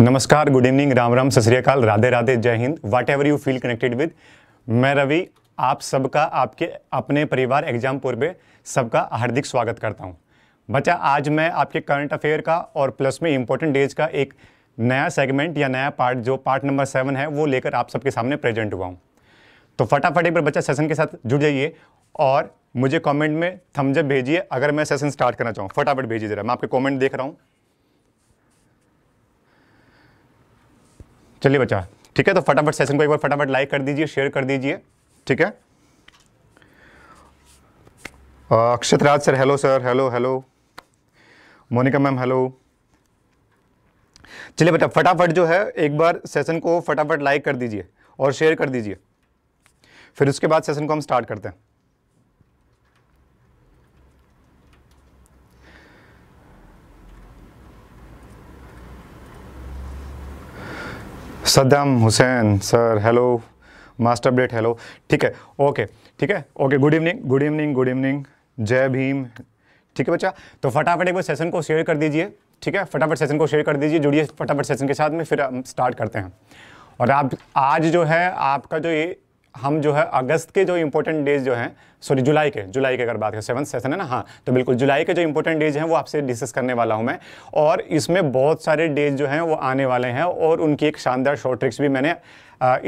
नमस्कार, good evening, Ram Ram, सत श्री अकाल, राधे राधे, जय Hind, whatever you feel connected with. मैं रवि आप सबका, आपके अपने परिवार एग्जाम पूर्व सबका हार्दिक स्वागत करता हूं। बच्चा, आज मैं आपके करंट अफेयर का और प्लस में इम्पोर्टेंट डेज का एक नया सेगमेंट या नया पार्ट जो पार्ट नंबर 7 है वो लेकर आप सबके सामने प्रेजेंट हुआ हूँ। तो फटाफट एक बार बच्चा सेशन के साथ जुड़ जाइए और मुझे कॉमेंट में थम्स अप भेजिए अगर मैं सेशन स्टार्ट करना चाहूँ। फटाफट भेजिए ज़रा, मैं आपके कॉमेंट देख रहा हूँ। चलिए बच्चा, ठीक है, तो फटाफट सेशन को एक बार फटाफट लाइक कर दीजिए, शेयर कर दीजिए, ठीक है। Akshat Raj sir, hello hello, Monika ma'am, hello. चलिए बच्चा, फटाफट जो है एक बार सेशन को फटाफट लाइक कर दीजिए और शेयर कर दीजिए, फिर उसके बाद सेशन को हम स्टार्ट करते हैं। Saddam Hussain sir, hello. Master update, hello, ठीक है, ओके, ठीक है, okay, good evening, good evening, good evening, जय भीम। ठीक है बच्चा, तो फटाफट एक बार सेशन को शेयर कर दीजिए, ठीक है, फटाफट सेशन को शेयर कर दीजिए, जुड़िए फटाफट सेशन के साथ में, फिर हम स्टार्ट करते हैं। और आप आज जो है आपका जो ये हम जो है अगस्त के जो इम्पोर्टेंट डेज जो हैं, सॉरी जुलाई के अगर बात करें, 7th सेशन है ना, हाँ, तो बिल्कुल जुलाई के जो इम्पोर्टेंट डेज हैं वो आपसे डिस्कस करने वाला हूँ मैं। और इसमें बहुत सारे डेज जो हैं वो आने वाले हैं और उनकी एक शानदार शॉर्ट ट्रिक्स भी मैंने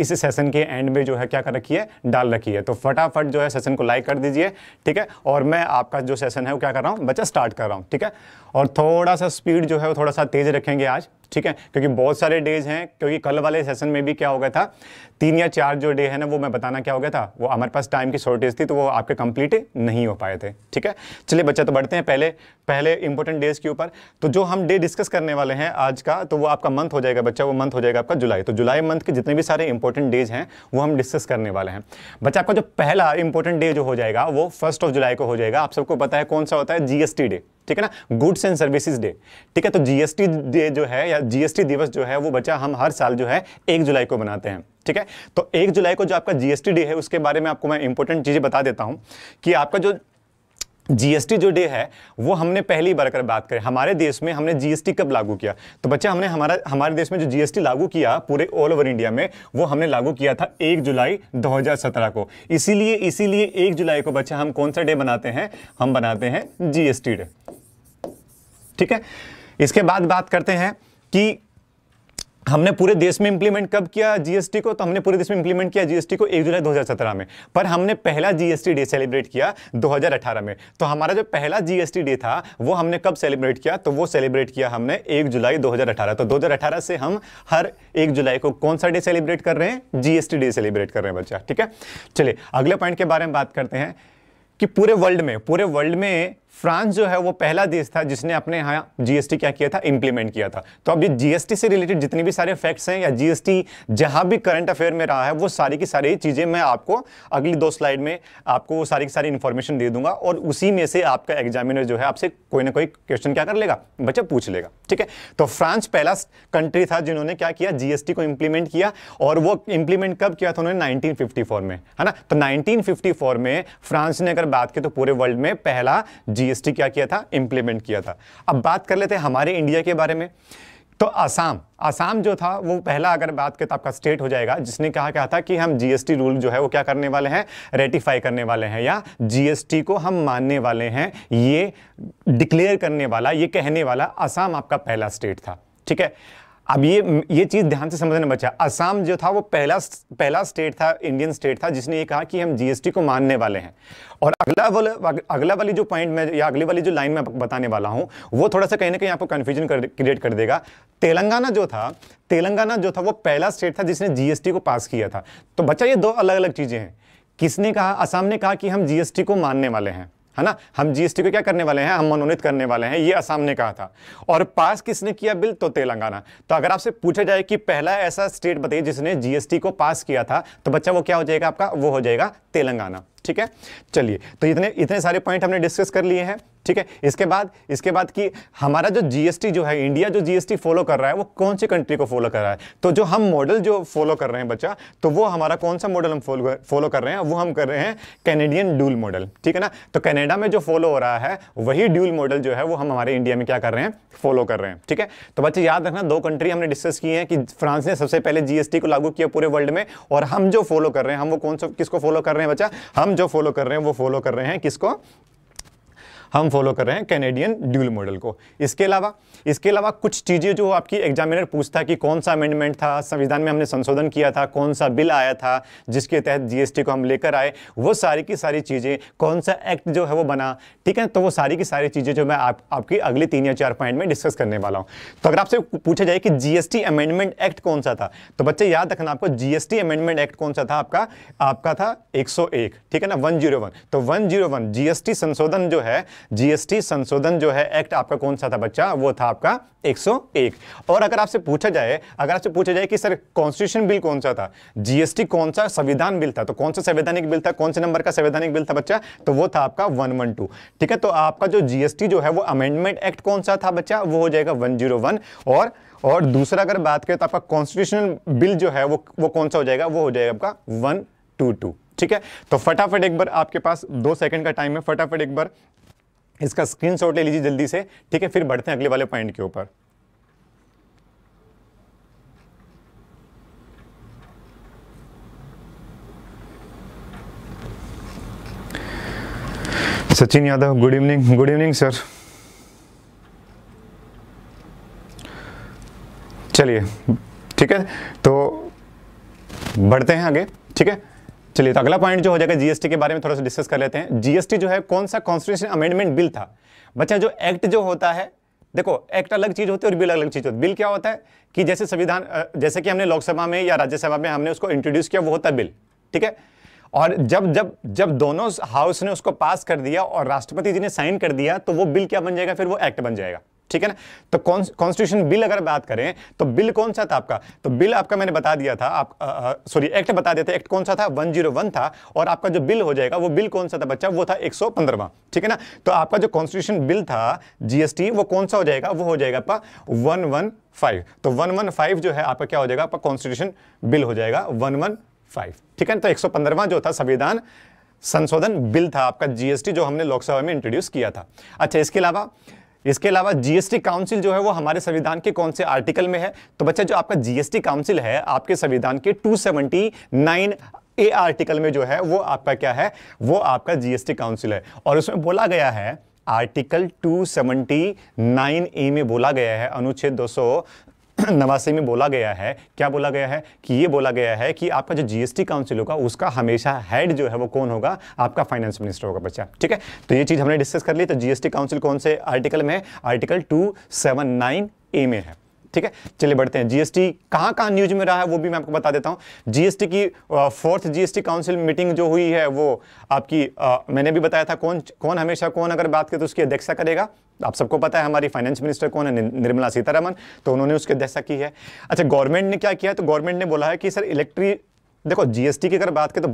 इस सेशन के एंड में जो है क्या कर रखी है, डाल रखी है। तो फटाफट जो है सेशन को लाइक कर दीजिए, ठीक है, और मैं आपका जो सेशन है वो क्या कर रहा हूँ बच्चा, स्टार्ट कर रहा हूँ, ठीक है। और थोड़ा सा स्पीड जो है वो थोड़ा सा तेज़ रखेंगे आज, ठीक है, क्योंकि बहुत सारे डेज हैं, क्योंकि कल वाले सेशन में भी क्या हो गया था, 3 या 4 जो डे है ना वो मैं बताना क्या हो गया था, वो हमारे पास टाइम की शॉर्टेज थी तो वो आपके कंप्लीट नहीं हो पाए थे, ठीक है। चलिए बच्चा, तो बढ़ते हैं पहले इंपॉर्टेंट डेज के ऊपर। तो जो हम डे डिस्कस करने वाले हैं आज का, तो वो आपका मंथ हो जाएगा बच्चा, वो मंथ हो जाएगा आपका जुलाई। तो जुलाई मंथ के जितने भी सारे इंपॉर्टेंट डेज हैं वो हम डिस्कस करने वाले हैं बच्चा। आपका जो पहला इंपॉर्टेंट डे जो हो जाएगा वो 1 जुलाई को हो जाएगा। आप सबको पता है कौन सा होता है, जीएसटी डे, ठीक है ना, गुड्स एंड सर्विसेज डे, ठीक है। तो जीएसटी डे जो है या जीएसटी दिवस जो है वो बच्चा हम हर साल जो है 1 जुलाई को मनाते हैं, ठीक है। तो 1 जुलाई को जो आपका जीएसटी डे है उसके बारे में आपको मैं इंपॉर्टेंट चीज़ें बता देता हूं कि आपका जो जीएसटी जो डे है वो हमने पहली बार कर बात करें हमारे देश में हमने जीएसटी कब लागू किया, तो बच्चा हमने हमारे देश में जो जीएसटी लागू किया पूरे ऑल ओवर इंडिया में वो हमने लागू किया था 1 जुलाई 2017 को। इसीलिए 1 जुलाई को बच्चा हम कौन सा डे बनाते हैं, हम बनाते हैं जीएसटी डे, ठीक है। इसके बाद बात करते हैं कि हमने पूरे देश में इंप्लीमेंट कब किया जीएसटी को, तो हमने पूरे देश में इंप्लीमेंट किया जीएसटी को 1 जुलाई 2017 में, पर हमने पहला जीएसटी डे सेलिब्रेट किया 2018 में। तो हमारा जो पहला जीएसटी डे था वो हमने कब सेलिब्रेट किया, तो वो सेलिब्रेट किया हमने 1 जुलाई 2018। तो 2018 से हम हर 1 जुलाई को कौन सा डे सेलिब्रेट कर रहे हैं, जीएसटी डे सेलिब्रेट कर रहे हैं बच्चा, ठीक है। चलिए अगले पॉइंट के बारे में बात करते हैं कि पूरे वर्ल्ड में फ्रांस जो है वो पहला देश था जिसने अपने यहाँ जीएसटी क्या किया था, इंप्लीमेंट किया था। तो अब ये जीएसटी से रिलेटेड जितने भी सारे फैक्ट्स हैं या जीएसटी जहाँ भी करंट अफेयर में रहा है वो सारी की सारी चीज़ें मैं आपको अगली 2 स्लाइड में आपको वो सारी की सारी इन्फॉर्मेशन दे दूंगा और उसी में से आपका एग्जामिनर जो है आपसे कोई ना कोई क्वेश्चन क्या कर लेगा बच्चा, पूछ लेगा, ठीक है। तो फ्रांस पहला कंट्री था जिन्होंने क्या किया, जीएसटी को इम्प्लीमेंट किया, और वो इम्प्लीमेंट कब किया था उन्होंने 1954 में, है ना। तो 1954 में फ्रांस ने अगर बात की तो पूरे वर्ल्ड में पहला जीएसटी क्या किया था, इंप्लीमेंट किया था। अब बात कर लेते हैं हमारे इंडिया के बारे में। तो आसाम जो था वो पहला अगर बात करें तो आपका स्टेट हो जाएगा जिसने कहा था कि हम जीएसटी रूल जो है वो क्या करने वाले हैं, रेटिफाई करने वाले हैं या जीएसटी को हम मानने वाले हैं, ये डिक्लेयर करने वाला, ये कहने वाला आसाम आपका पहला स्टेट था, ठीक है। अब ये चीज़ ध्यान से समझना बच्चा, असम जो था वो पहला स्टेट था, इंडियन स्टेट था जिसने ये कहा कि हम जीएसटी को मानने वाले हैं। और अगला वाली जो पॉइंट में या अगली वाली जो लाइन में बताने वाला हूँ वो थोड़ा सा कहीं ना कहीं आपको कन्फ्यूजन क्रिएट कर देगा। तेलंगाना जो था वो पहला स्टेट था जिसने जीएसटी को पास किया था। तो बच्चा ये 2 अलग अलग चीज़ें हैं। किसने कहा, असम ने कहा कि हम जीएसटी को मानने वाले हैं, है ना, हम जीएसटी को क्या करने वाले हैं, हम मनोनीत करने वाले हैं, ये असम ने कहा था। और पास किसने किया बिल, तो तेलंगाना। तो अगर आपसे पूछा जाए कि पहला ऐसा स्टेट बताइए जिसने जीएसटी को पास किया था, तो बच्चा वो क्या हो जाएगा आपका, वो हो जाएगा तेलंगाना, ठीक है। चलिए, तो इतने सारे पॉइंट हमने डिस्कस कर लिए हैं, ठीक है। इसके बाद कि हमारा जो जीएसटी जो है, इंडिया जो जीएसटी फॉलो कर रहा है वो कौन सी कंट्री को फॉलो कर रहा है। तो जो हम मॉडल जो फॉलो कर रहे हैं बच्चा, तो वो हमारा कौन सा मॉडल हम फॉलो कर रहे हैं, वो हम कर रहे हैं कैनेडियन ड्यूल मॉडल, ठीक है ना। तो कनाडा में जो फॉलो हो रहा है वही ड्यूल मॉडल जो है वो हम हमारे इंडिया में क्या कर रहे हैं, फॉलो कर रहे हैं, ठीक है। तो बच्चे याद रखना, दो कंट्री हमने डिस्कस किए हैं कि फ्रांस ने सबसे पहले जीएसटी को लागू किया पूरे वर्ल्ड में, और हम जो फॉलो कर रहे हैं, हम वो कौन सा किसको फॉलो कर रहे हैं बच्चा, हम जो फॉलो कर रहे हैं वो फॉलो कर रहे हैं किसको, हम फॉलो कर रहे हैं कैनेडियन ड्यूल मॉडल को। इसके अलावा कुछ चीज़ें जो आपकी एग्जामिनर पूछता है कि कौन सा अमेंडमेंट था, संविधान में हमने संशोधन किया था, कौन सा बिल आया था जिसके तहत जीएसटी को हम लेकर आए, वो सारी की सारी चीज़ें, कौन सा एक्ट जो है वो बना, ठीक है। तो वो सारी की सारी चीज़ें जो मैं आपकी अगले 3 या 4 पॉइंट में डिस्कस करने वाला हूँ। तो अगर आपसे पूछा जाए कि जीएसटी अमेंडमेंट एक्ट कौन सा था, तो बच्चे याद रखना आपको जीएसटी अमेंडमेंट एक्ट कौन सा था, आपका था 101, ठीक है ना, 101। तो 101 जीएसटी संशोधन जो है, जीएसटी संशोधन जो है एक्ट आपका कौन सा था बच्चा, वो था आपका 101। और अगर आपसे पूछा जाए कि सर कॉन्स्टिट्यूशन बिल कौन सा था, जीएसटी कौन सा संविधान बिल था, तो कौन सा संवैधानिक बिल था, कौन से नंबर का संवैधानिक बिल था बच्चा, तो वो था आपका 112, ठीक है। तो आपका जो जीएसटी जो है वो अमेंडमेंट एक्ट कौन सा था बच्चा, वो हो जाएगा 101। और दूसरा अगर बात करें तो आपका कॉन्स्टिट्यूशनल बिल जो है वो कौन सा हो जाएगा, वो हो जाएगा आपका 122, ठीक है। तो फटाफट एक बार, आपके पास 2 सेकंड का टाइम है, फटाफट एक बार इसका स्क्रीनशॉट ले लीजिए जल्दी से, ठीक है। फिर बढ़ते हैं अगले वाले पॉइंट के ऊपर। Sachin Yadav, good evening sir. चलिए, ठीक है, तो बढ़ते हैं आगे, ठीक है। चलिए, तो अगला पॉइंट जो हो जाएगा जीएसटी के बारे में थोड़ा सा डिस्कस कर लेते हैं। जीएसटी जो है कौन सा कॉन्स्टिट्यूशन अमेंडमेंट बिल था बच्चा। जो एक्ट जो होता है, देखो एक्ट अलग चीज़ होती है और बिल अलग चीज़ होती है। बिल क्या होता है कि जैसे संविधान, जैसे कि हमने लोकसभा में या राज्यसभा में हमने उसको इंट्रोड्यूस किया, वो होता है बिल, ठीक है। और जब दोनों हाउस ने उसको पास कर दिया और राष्ट्रपति जी ने साइन कर दिया, तो वो बिल क्या बन जाएगा, फिर वो एक्ट बन जाएगा, ठीक है ना। तो कॉन्स्टिट्यूशन बिल अगर बात करें तो बिल कौन सा था आपका, तो बिल आपका मैंने बता दिया था, एक्ट बता दिया था। एक्ट कौन सा था, 101 था। और आपका जो बिल हो जाएगा, वो बिल कौन सा था बच्चा, वो था 115वां, ठीक है ना। तो आपका जो कॉन्स्टिट्यूशन बिल था जीएसटी, वो कौन सा हो जाएगा, वो हो जाएगा आपका 115। तो 115 जो है आपका क्या हो जाएगा, आपका कॉन्स्टिट्यूशन बिल हो जाएगा 115, ठीक है। तो 115वां जो था संविधान संशोधन बिल था आपका जीएसटी, जो हमने लोकसभा में इंट्रोड्यूस किया था। अच्छा, इसके अलावा जीएसटी काउंसिल जो है वो हमारे संविधान के कौन से आर्टिकल में है, तो बच्चा जो आपका जीएसटी काउंसिल है आपके संविधान के 279A आर्टिकल में जो है वो आपका क्या है, वो आपका जीएसटी काउंसिल है। और उसमें बोला गया है, आर्टिकल 279A में बोला गया है, अनुच्छेद 289 में बोला गया है, क्या बोला गया है कि ये बोला गया है कि आपका जो जीएसटी काउंसिल होगा उसका हमेशा हेड जो है वो कौन होगा, आपका फाइनेंस मिनिस्टर होगा बच्चा, ठीक है। तो ये चीज़ हमने डिस्कस कर ली। तो जीएसटी काउंसिल कौन से आर्टिकल में है, आर्टिकल 279A में है, ठीक है। चलिए बढ़ते हैं। जीएसटी कहाँ न्यूज में रहा है वो भी मैं आपको बता देता हूँ। जीएसटी की 4th जीएसटी काउंसिल मीटिंग जो हुई है वो आपकी मैंने भी बताया था कौन हमेशा कौन अगर बात करें तो उसकी अध्यक्षता करेगा। आप सबको पता है हमारी फाइनेंस मिनिस्टर कौन है, निर्मला सीतारमन, तो उन्होंने उसकी अध्यक्षता की है। अच्छा, गवर्नमेंट ने क्या किया, तो गवर्नमेंट ने बोला है कि सर देखो जीएसटी की अगर बात करें तो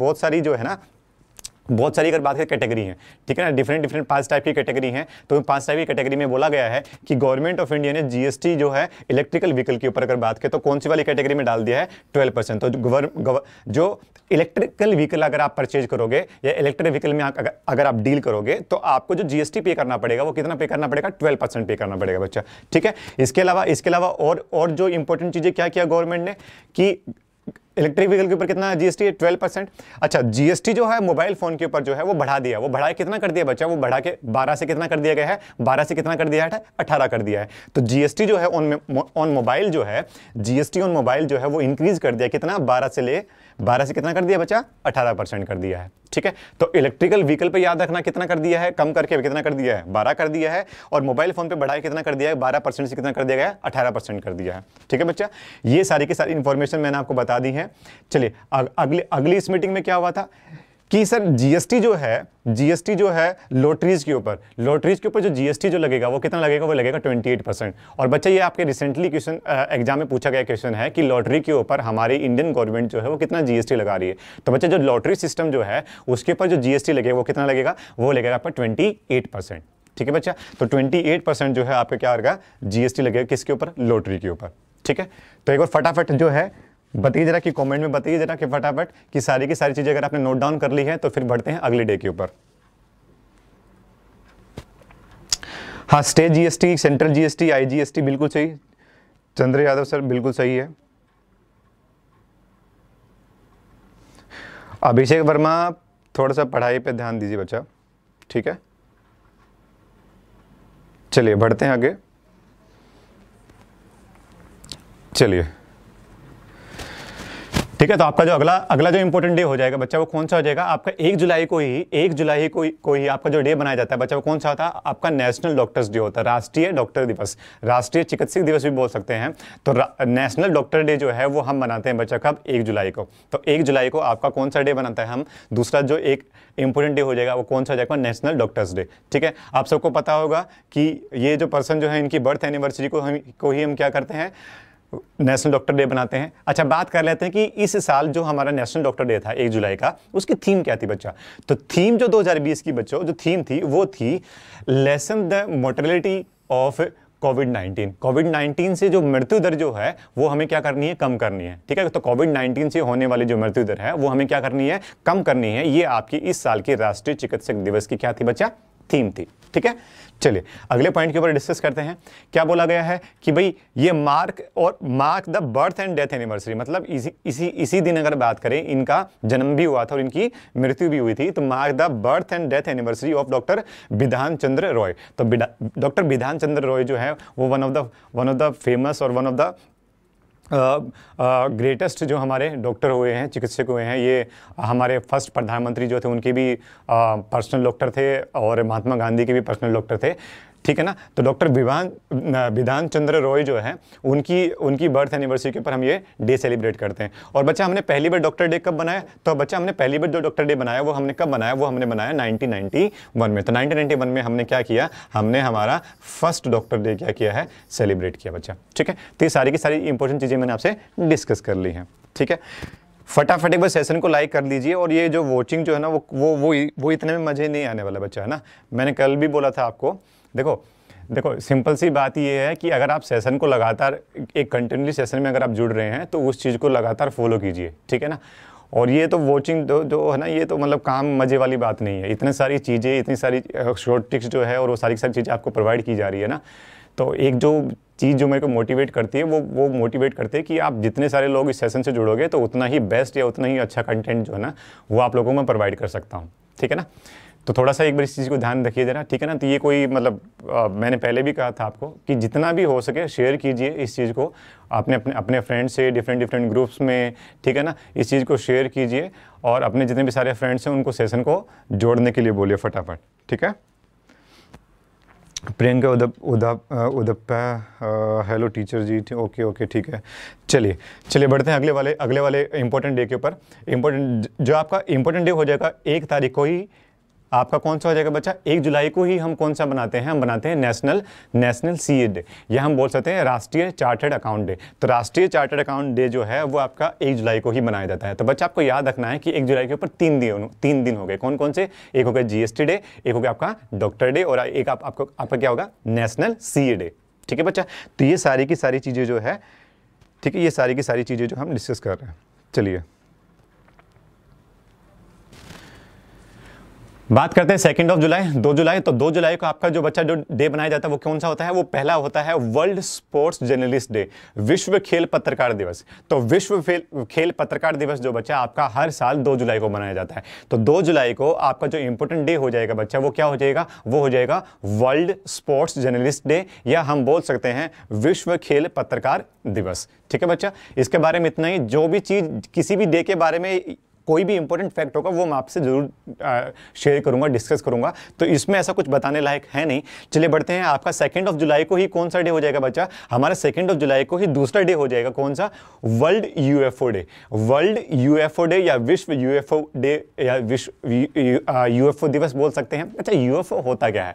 बहुत सारी कैटेगरी हैं, ठीक है ना, डिफरेंट 5 टाइप की कैटेगरी हैं। तो 5 टाइप की कैटेगरी में बोला गया है कि गवर्नमेंट ऑफ इंडिया ने जीएसटी जो है इलेक्ट्रिकल व्हीकल के ऊपर अगर बात करें तो कौन सी वाली कैटेगरी में डाल दिया है, 12%। तो जो इलेक्ट्रिकल व्हीकल अगर आप परचेज करोगे या इलेक्ट्रिक व्हीकल में अगर आप डील करोगे तो आपको जो जीएसटी पे करना पड़ेगा वो कितना पे करना पड़ेगा, 12% पे करना पड़ेगा बच्चा, ठीक है। इसके अलावा और जो इंपॉर्टेंट चीज़ें क्या किया गवर्नमेंट ने कि इलेक्ट्रिक व्हीकल के ऊपर कितना जीएसटी है, 12%। अच्छा, जीएसटी जो है मोबाइल फोन के ऊपर जो है वो बढ़ा दिया, वो बढ़ा कितना कर दिया बच्चा, वो बढ़ा के 12 से कितना कर दिया गया है, 12 से कितना कर दिया है, 18 कर दिया है। तो जीएसटी जो है ऑन मोबाइल जो है, जीएसटी ऑन मोबाइल जो है वो इंक्रीज कर दिया कितना, 12 से कितना कर दिया बच्चा, 18% कर दिया है, ठीक है। तो इलेक्ट्रिकल व्हीकल पे याद रखना कितना कर दिया है, कम करके कितना कर दिया है, 12 कर दिया है। और मोबाइल फोन पे बढ़ाया कितना कर दिया है, 12% से कितना कर दिया गया, 18% कर दिया है, ठीक है बच्चा। ये सारी की सारी इंफॉर्मेशन मैंने आपको बता दी है। चलिए अगली इस मीटिंग में क्या हुआ था कि सर जीएसटी जो है लॉटरीज के ऊपर जो जीएसटी जो लगेगा वो कितना लगेगा, वो लगेगा 28%। और बच्चा ये आपके रिसेंटली क्वेश्चन एग्जाम में पूछा गया क्वेश्चन है कि लॉटरी के ऊपर हमारी इंडियन गवर्नमेंट जो है वो कितना जीएसटी लगा रही है। तो बच्चा जो लॉटरी सिस्टम जो है उसके ऊपर जो जीएसटी लगेगा वो कितना लगेगा, वो लगेगा आपका 28%। ठीक है बच्चा, तो 28% जो है आपका क्या होगा, जीएसटी लगेगा किसके ऊपर, लॉटरी के ऊपर। ठीक है, तो एक बार फटाफट जो है बताइए जरा कि कमेंट में बताइए जरा कि फटाफट कि सारी की सारी चीजें अगर आपने नोट डाउन कर ली है तो फिर बढ़ते हैं अगले डे के ऊपर। हाँ, state GST, central GST, IGST बिल्कुल सही। चंद्र यादव सर बिल्कुल सही है। अभिषेक वर्मा थोड़ा सा पढ़ाई पे ध्यान दीजिए बच्चा। ठीक है, चलिए बढ़ते हैं आगे। चलिए ठीक है, तो आपका जो अगला जो इंपॉर्टेंट डे हो जाएगा बच्चा वो कौन सा हो जाएगा आपका, 1 जुलाई को ही आपका जो डे बनाया जाता है बच्चा वो कौन सा होता है आपका, नेशनल डॉक्टर्स डे होता है, राष्ट्रीय डॉक्टर दिवस, राष्ट्रीय चिकित्सक दिवस भी बोल सकते हैं। तो नेशनल डॉक्टर डे जो है वो हम मनाते हैं बच्चा कब, 1 जुलाई को। तो 1 जुलाई को आपका कौन सा डे बनाता है हम, दूसरा जो एक इंपॉर्टेंट डे हो जाएगा वो कौन सा हो जाएगा, नेशनल डॉक्टर्स डे। ठीक है, आप सबको पता होगा कि ये जो पर्सन जो है इनकी बर्थ एनिवर्सरी को ही हम क्या करते हैं, नेशनल डॉक्टर डे बनाते हैं। अच्छा, बात कर लेते हैं कि इस साल जो हमारा नेशनल डॉक्टर डे था 1 जुलाई का, उसकी थीम क्या थी बच्चा। तो थीम जो 2020 की बच्चों जो थीम थी वो थी लेसन द मोर्टेलिटी ऑफ कोविड-19 से जो मृत्यु दर जो है वो हमें क्या करनी है, कम करनी है। ठीक है, तो कोविड-19 से होने वाली जो मृत्यु दर है वो हमें क्या करनी है, कम करनी है। ये आपकी इस साल की राष्ट्रीय चिकित्सक दिवस की क्या थी बच्चा, थीम थी। ठीक है, चलिए अगले पॉइंट के ऊपर डिस्कस करते हैं। क्या बोला गया है कि भाई ये mark the birth and death anniversary, मतलब इसी दिन अगर बात करें, इनका जन्म भी हुआ था और इनकी मृत्यु भी हुई थी। तो mark the birth and death anniversary of doctor विधान चंद्र रॉय। तो डॉक्टर विधान चंद्र रॉय जो है वो वन ऑफ द फेमस और वन ऑफ द ग्रेटेस्ट जो हमारे डॉक्टर हुए हैं, चिकित्सक हुए हैं। ये हमारे फर्स्ट प्रधानमंत्री जो थे उनके भी पर्सनल डॉक्टर थे और महात्मा गांधी के भी पर्सनल डॉक्टर थे। ठीक है ना, तो डॉक्टर विधान चंद्र रॉय जो है उनकी बर्थ एनिवर्सरी के ऊपर हम ये डे सेलिब्रेट करते हैं। और बच्चा हमने पहली बार डॉक्टर डे कब बनाया, तो बच्चा हमने पहली बार जो डॉक्टर डे बनाया वो हमने कब बनाया, वो हमने बनाया 1991 में। तो 1991 में हमने क्या किया, हमने हमारा फर्स्ट डॉक्टर डे क्या किया है, सेलिब्रेट किया बच्चा। ठीक है, तो ये सारी की सारी इंपॉर्टेंट चीज़ें मैंने आपसे डिस्कस कर ली हैं। ठीक है, फटाफट एक बार सेशन को लाइक कर दीजिए। और ये जो वॉचिंग जो है ना वो इतने में मज़े नहीं आने वाला बच्चा, है ना। मैंने कल भी बोला था आपको, देखो सिंपल सी बात ये है कि अगर आप सेशन को लगातार एक कंटिन्यूली सेशन में अगर आप जुड़ रहे हैं तो उस चीज़ को लगातार फॉलो कीजिए। ठीक है ना, और ये तो वॉचिंग जो है ना ये तो मतलब काम मज़े वाली बात नहीं है। इतने सारी चीज़ें, इतनी सारी शॉर्ट टिप्स जो है और वो सारी चीज़ें आपको प्रोवाइड की जा रही है ना। तो एक जो चीज़ जो मेरे को मोटिवेट करती है वो मोटिवेट करती है कि आप जितने सारे लोग इस सेशन से जुड़ोगे तो उतना ही बेस्ट या उतना ही अच्छा कंटेंट जो है ना वो आप लोगों में प्रोवाइड कर सकता हूँ। ठीक है ना, तो थोड़ा सा एक बार इस चीज़ को ध्यान रखिए जरा। ठीक है ना, तो ये कोई मतलब मैंने पहले भी कहा था आपको कि जितना भी हो सके शेयर कीजिए इस चीज़ को आपने अपने फ्रेंड्स से, डिफरेंट ग्रुप्स में। ठीक है ना, इस चीज़ को शेयर कीजिए और अपने जितने भी सारे फ्रेंड्स हैं उनको सेशन को जोड़ने के लिए बोलिए फटाफट। ठीक है, Priyanka Udappa hello teacher ji, okay ठीक है। चलिए बढ़ते हैं अगले वाले इंपॉर्टेंट डे के ऊपर। इम्पोर्टेंट जो आपका इम्पोर्टेंट डे हो जाएगा 1 तारीख को ही आपका कौन सा हो जाएगा बच्चा, 1 जुलाई को ही हम कौन सा बनाते हैं, हम बनाते हैं नेशनल सीए डे, या हम बोल सकते हैं राष्ट्रीय चार्टर्ड अकाउंट डे। तो राष्ट्रीय चार्टर्ड अकाउंट डे जो है वो आपका 1 जुलाई को ही मनाया जाता है। तो बच्चा आपको याद रखना है कि 1 जुलाई के ऊपर तीन दिन हो गए, कौन कौन से, एक हो गया जीएसटी डे, एक हो गया आपका डॉक्टर डे और एक आपका क्या होगा, नेशनल सीए डे। ठीक है बच्चा, तो ये सारी की सारी चीज़ें जो है, ठीक है, ये सारी की सारी चीज़ें जो हम डिस्कस कर रहे हैं। चलिए बात करते हैं 2 जुलाई 2 जुलाई। तो 2 जुलाई को आपका जो बच्चा जो डे बनाया जाता है वो कौन सा होता है, वो पहला होता है वर्ल्ड स्पोर्ट्स जर्नलिस्ट डे, विश्व खेल पत्रकार दिवस। तो विश्व खेल पत्रकार दिवस जो बच्चा आपका हर साल 2 जुलाई को मनाया जाता है। तो 2 जुलाई को आपका जो इंपॉर्टेंट डे हो जाएगा बच्चा वो क्या हो जाएगा, वो हो जाएगा वर्ल्ड स्पोर्ट्स जर्नलिस्ट डे, या हम बोल सकते हैं विश्व खेल पत्रकार दिवस। ठीक है बच्चा, इसके बारे में इतना ही। जो भी चीज़ किसी भी डे के बारे में कोई भी इंपॉर्टेंट फैक्ट होगा वो मैं आपसे जरूर शेयर करूंगा, डिस्कस करूंगा। तो इसमें ऐसा कुछ बताने लायक है नहीं। चलिए बढ़ते हैं। आपका 2 जुलाई को ही कौन सा डे हो जाएगा बच्चा? हमारा 2 जुलाई को ही दूसरा डे हो जाएगा। कौन सा? World UFO day. World UFO day या विश्व यूएफओ डे या विश्व यूएफओ दिवस बोल सकते हैं। अच्छा, यूएफओ होता क्या है?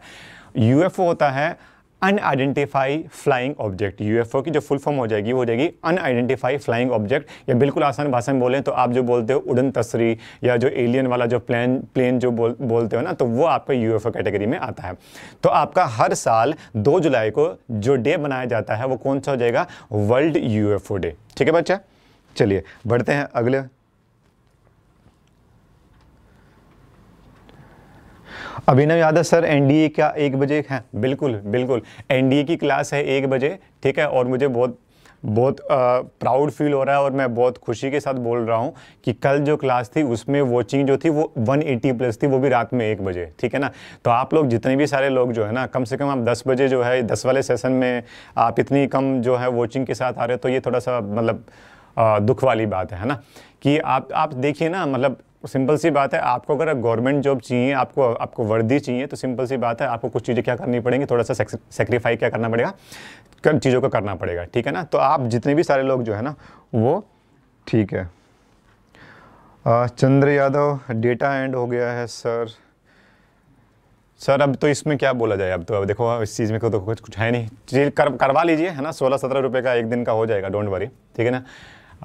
यूएफओ होता है अनआइडेंटिफाई फ्लाइंग ऑब्जेक्ट। यूएफओ की जो फुल फॉर्म हो जाएगी वो हो जाएगी अनआइडेंटिफाई फ्लाइंग ऑब्जेक्ट। या बिल्कुल आसान भाषा में बोलें तो आप जो बोलते हो उड़न तस्री या जो एलियन वाला जो प्लेन जो बोलते हो ना, तो वो आपका यूएफओ कैटेगरी में आता है। तो आपका हर साल 2 जुलाई को जो डे बनाया जाता है वो कौन सा हो जाएगा? World UFO day. ठीक है बच्चा, चलिए बढ़ते हैं अगले। अभिनव यादव सर एनडीए क्या 1 बजे है? बिल्कुल बिल्कुल, एनडीए की क्लास है 1 बजे। ठीक है, और मुझे बहुत प्राउड फील हो रहा है और मैं बहुत खुशी के साथ बोल रहा हूँ कि कल जो क्लास थी उसमें वॉचिंग जो थी वो 180 प्लस थी, वो भी रात में 1 बजे। ठीक है ना, तो आप लोग जितने भी सारे लोग जो है ना, कम से कम आप 10 बजे जो है 10 वाले सेशन में आप इतनी कम जो है वॉचिंग के साथ आ रहे हो, तो ये थोड़ा सा मतलब दुख वाली बात है ना। कि आप देखिए ना, मतलब सिंपल सी बात है, आपको अगर गवर्नमेंट जॉब चाहिए, आपको वर्दी चाहिए, तो सिंपल सी बात है आपको कुछ चीज़ें क्या करनी पड़ेंगी, थोड़ा सा सेक्रीफाई क्या करना पड़ेगा, चीज़ों को करना पड़ेगा। ठीक है ना, तो आप जितने भी सारे लोग जो है ना वो ठीक है। चंद्र यादव डेटा एंड हो गया है सर। सर अब तो इसमें क्या बोला जाए, अब देखो इस चीज़ में तो कुछ है नहीं। चीज करवा लीजिए है ना, 16-17 रुपये का एक दिन का हो जाएगा, डोंट वरी। ठीक है ना,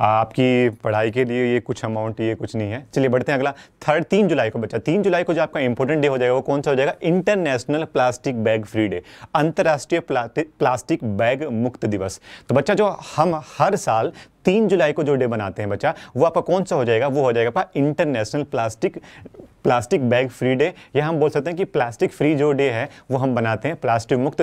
आपकी पढ़ाई के लिए ये कुछ अमाउंट, ये कुछ नहीं है। चलिए बढ़ते हैं अगला। 3 जुलाई को बच्चा, 3 जुलाई को जो आपका इंपॉर्टेंट डे हो जाएगा वो कौन सा हो जाएगा? International plastic bag free day, अंतर्राष्ट्रीय प्लास्टिक बैग मुक्त दिवस। तो बच्चा जो हम हर साल 3 जुलाई को जो डे बनाते हैं बच्चा, वो आपका कौन सा हो जाएगा? वो हो जाएगा आपका international plastic bag free day. या हम बोल सकते हैं कि प्लास्टिक फ्री जो डे है वो हम बनाते हैं, प्लास्टिक मुक्त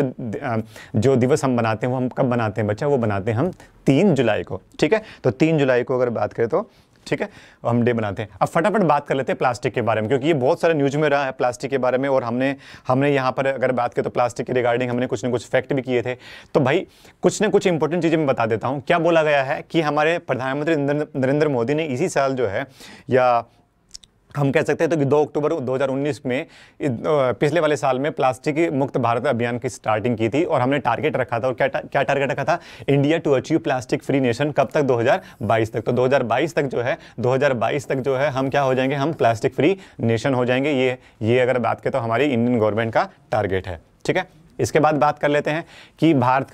जो दिवस हम बनाते हैं वो हम कब बनाते हैं बच्चा? वो बनाते हैं हम 3 जुलाई को। ठीक है, तो 3 जुलाई को अगर बात करें तो ठीक है हम डे बनाते हैं। अब फटाफट बात कर लेते हैं प्लास्टिक के बारे में, क्योंकि ये बहुत सारे न्यूज़ में रहा है प्लास्टिक के बारे में, और हमने यहाँ पर अगर बात करें तो प्लास्टिक के रिगार्डिंग हमने कुछ ना कुछ फैक्ट भी किए थे। तो भाई कुछ ना कुछ इंपॉर्टेंट चीज़ें मैं बता देता हूँ। क्या बोला गया है कि हमारे प्रधानमंत्री नरेंद्र मोदी ने इसी साल जो है, या हम कह सकते हैं तो कि 2 अक्टूबर 2019 में, पिछले वाले साल में प्लास्टिक मुक्त भारत अभियान की स्टार्टिंग की थी, और हमने टारगेट रखा था। और क्या टारगेट रखा था? India to achieve plastic free nation. कब तक? 2022 तक। तो 2022 तक जो है, 2022 तक जो है हम क्या हो जाएंगे? हम प्लास्टिक फ्री नेशन हो जाएंगे। ये अगर बात करें तो हमारी इंडियन गवर्नमेंट का टारगेट है। ठीक है, इसके बाद बात कर लेते हैं कि भारत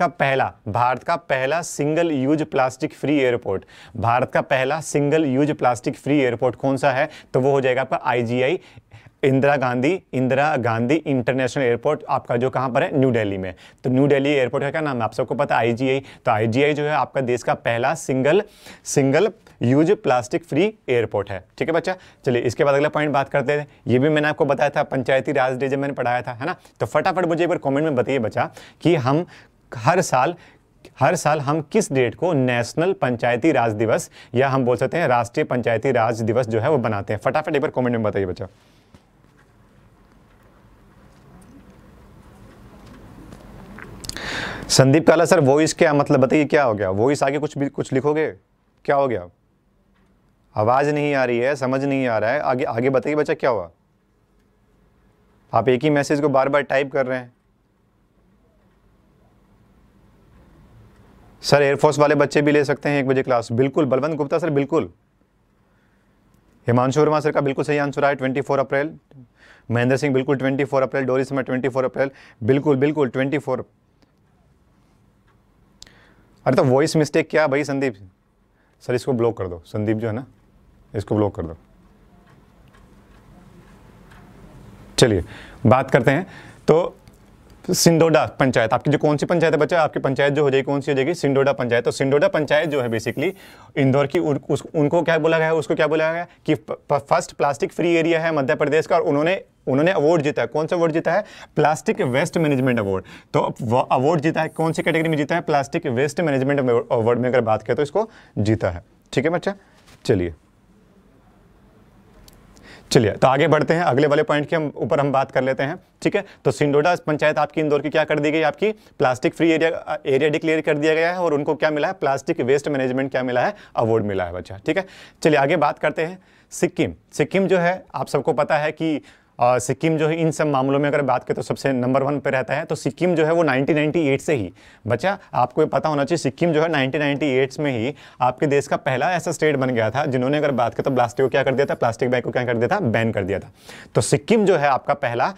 का पहला single use plastic free airport, Bharat का पहला single use plastic free airport कौन सा है? तो वो हो जाएगा आपका IGI Indira Gandhi international airport, आपका जो कहाँ पर है? न्यू दिल्ली में। तो न्यू दिल्ली एयरपोर्ट का क्या नाम है आप सबको पता है? IGI। तो IGI जो है आपका देश का पहला single use plastic free airport है। ठीक है बच्चा, चलिए इसके बाद अगला पॉइंट बात करते हैं। ये भी मैंने आपको बताया था, पंचायती राज डे जब मैंने पढ़ाया था है ना। तो फटाफट मुझे एक बार कॉमेंट में बताइए बच्चा कि हम हर साल हम किस डेट को नेशनल पंचायती राज दिवस, या हम बोल सकते हैं राष्ट्रीय पंचायती राज दिवस जो है वो बनाते हैं? फटाफट एक बार कॉमेंट में बताइए बच्चा। संदीप काला सर वॉइस क्या मतलब बताइए, क्या हो गया? वॉइस आगे कुछ लिखोगे? क्या हो गया? आवाज़ नहीं आ रही है, समझ नहीं आ रहा है। आगे बताइए बच्चा क्या हुआ? आप एक ही मैसेज को बार बार टाइप कर रहे हैं। सर एयरफोर्स वाले बच्चे भी ले सकते हैं 1 बजे क्लास। बिल्कुल बलवंत गुप्ता सर, बिल्कुल। हिमांशु वर्मा सर का बिल्कुल सही आंसर आया 24 अप्रैल। महेंद्र सिंह बिल्कुल 24 अप्रैल। डोरिस में 24 अप्रैल, बिल्कुल बिल्कुल 24। अरे तो वॉइस मिस्टेक क्या भाई संदीप सर, इसको ब्लॉक कर दो। संदीप जो है ना इसको ब्लॉक कर दो। चलिए बात करते हैं तो सिंडोडा पंचायत, आपकी जो कौन सी पंचायत है बच्चा? आपकी पंचायत जो हो जाएगी कौन सी हो जाएगी? सिंडोडा पंचायत। तो सिंडोडा पंचायत जो है बेसिकली इंदौर की, उनको क्या बोला गया है, उसको क्या बोला गया कि फर्स्ट प्लास्टिक फ्री एरिया है मध्य प्रदेश का। और उन्होंने अवार्ड जीता है। कौन सा अवार्ड जीता है? Plastic waste management award. तो अवार्ड जीता है कौन सी कैटेगरी में जीता है? प्लास्टिक वेस्ट मैनेजमेंट अवार्ड में अगर बात करें तो इसको जीता है। ठीक है बच्चा, चलिए तो आगे बढ़ते हैं। अगले वाले पॉइंट के हम बात कर लेते हैं। ठीक है, तो सिंडोडा पंचायत आपकी इंदौर की क्या कर दी गई? आपकी प्लास्टिक फ्री एरिया डिक्लेयर कर दिया गया है, और उनको क्या मिला है? प्लास्टिक वेस्ट मैनेजमेंट क्या मिला है? अवार्ड मिला है बच्चा। ठीक है, चलिए आगे बात करते हैं। सिक्किम जो है आप सबको पता है कि सिक्किम जो है इन सब मामलों में अगर बात करें तो सबसे नंबर वन पे रहता है। तो सिक्किम जो है वो 1998 से ही बच्चा आपको ये पता होना चाहिए, सिक्किम जो है 1998 में ही आपके देश का पहला ऐसा स्टेट बन गया था जिन्होंने अगर बात करें तो प्लास्टिक को क्या कर दिया था, प्लास्टिक बैग को क्या कर दिया था, बैन कर दिया था। तो सिक्किम जो है आपका पहला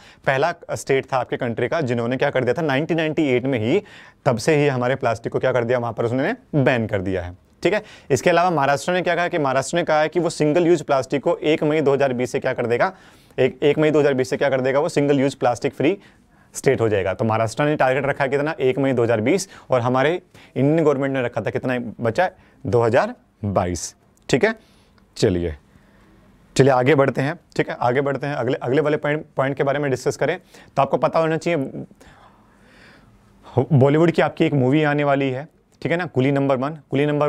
स्टेट था आपके कंट्री का जिन्होंने क्या कर दिया था 1998 में ही, तब से ही हमारे प्लास्टिक को क्या कर दिया वहाँ पर उन्होंने बैन कर दिया है। ठीक है। इसके अलावा महाराष्ट्र ने क्या कहा कि महाराष्ट्र ने कहा है कि वो सिंगल यूज प्लास्टिक को 1 मई 2020 से क्या कर देगा, 1 मई 2020 से क्या कर देगा, वो single use plastic free state हो जाएगा। तो महाराष्ट्र ने टारगेट रखा कितना, 1 मई 2020, और हमारे इंडियन गवर्नमेंट ने रखा था कितना बचा, 2022। ठीक है, चलिए आगे बढ़ते हैं। ठीक है, आगे बढ़ते हैं, अगले वाले पॉइंट के बारे में डिस्कस करें तो आपको पता होना चाहिए बॉलीवुड की आपकी एक मूवी आने वाली है। ठीक है ना, कुली नंबर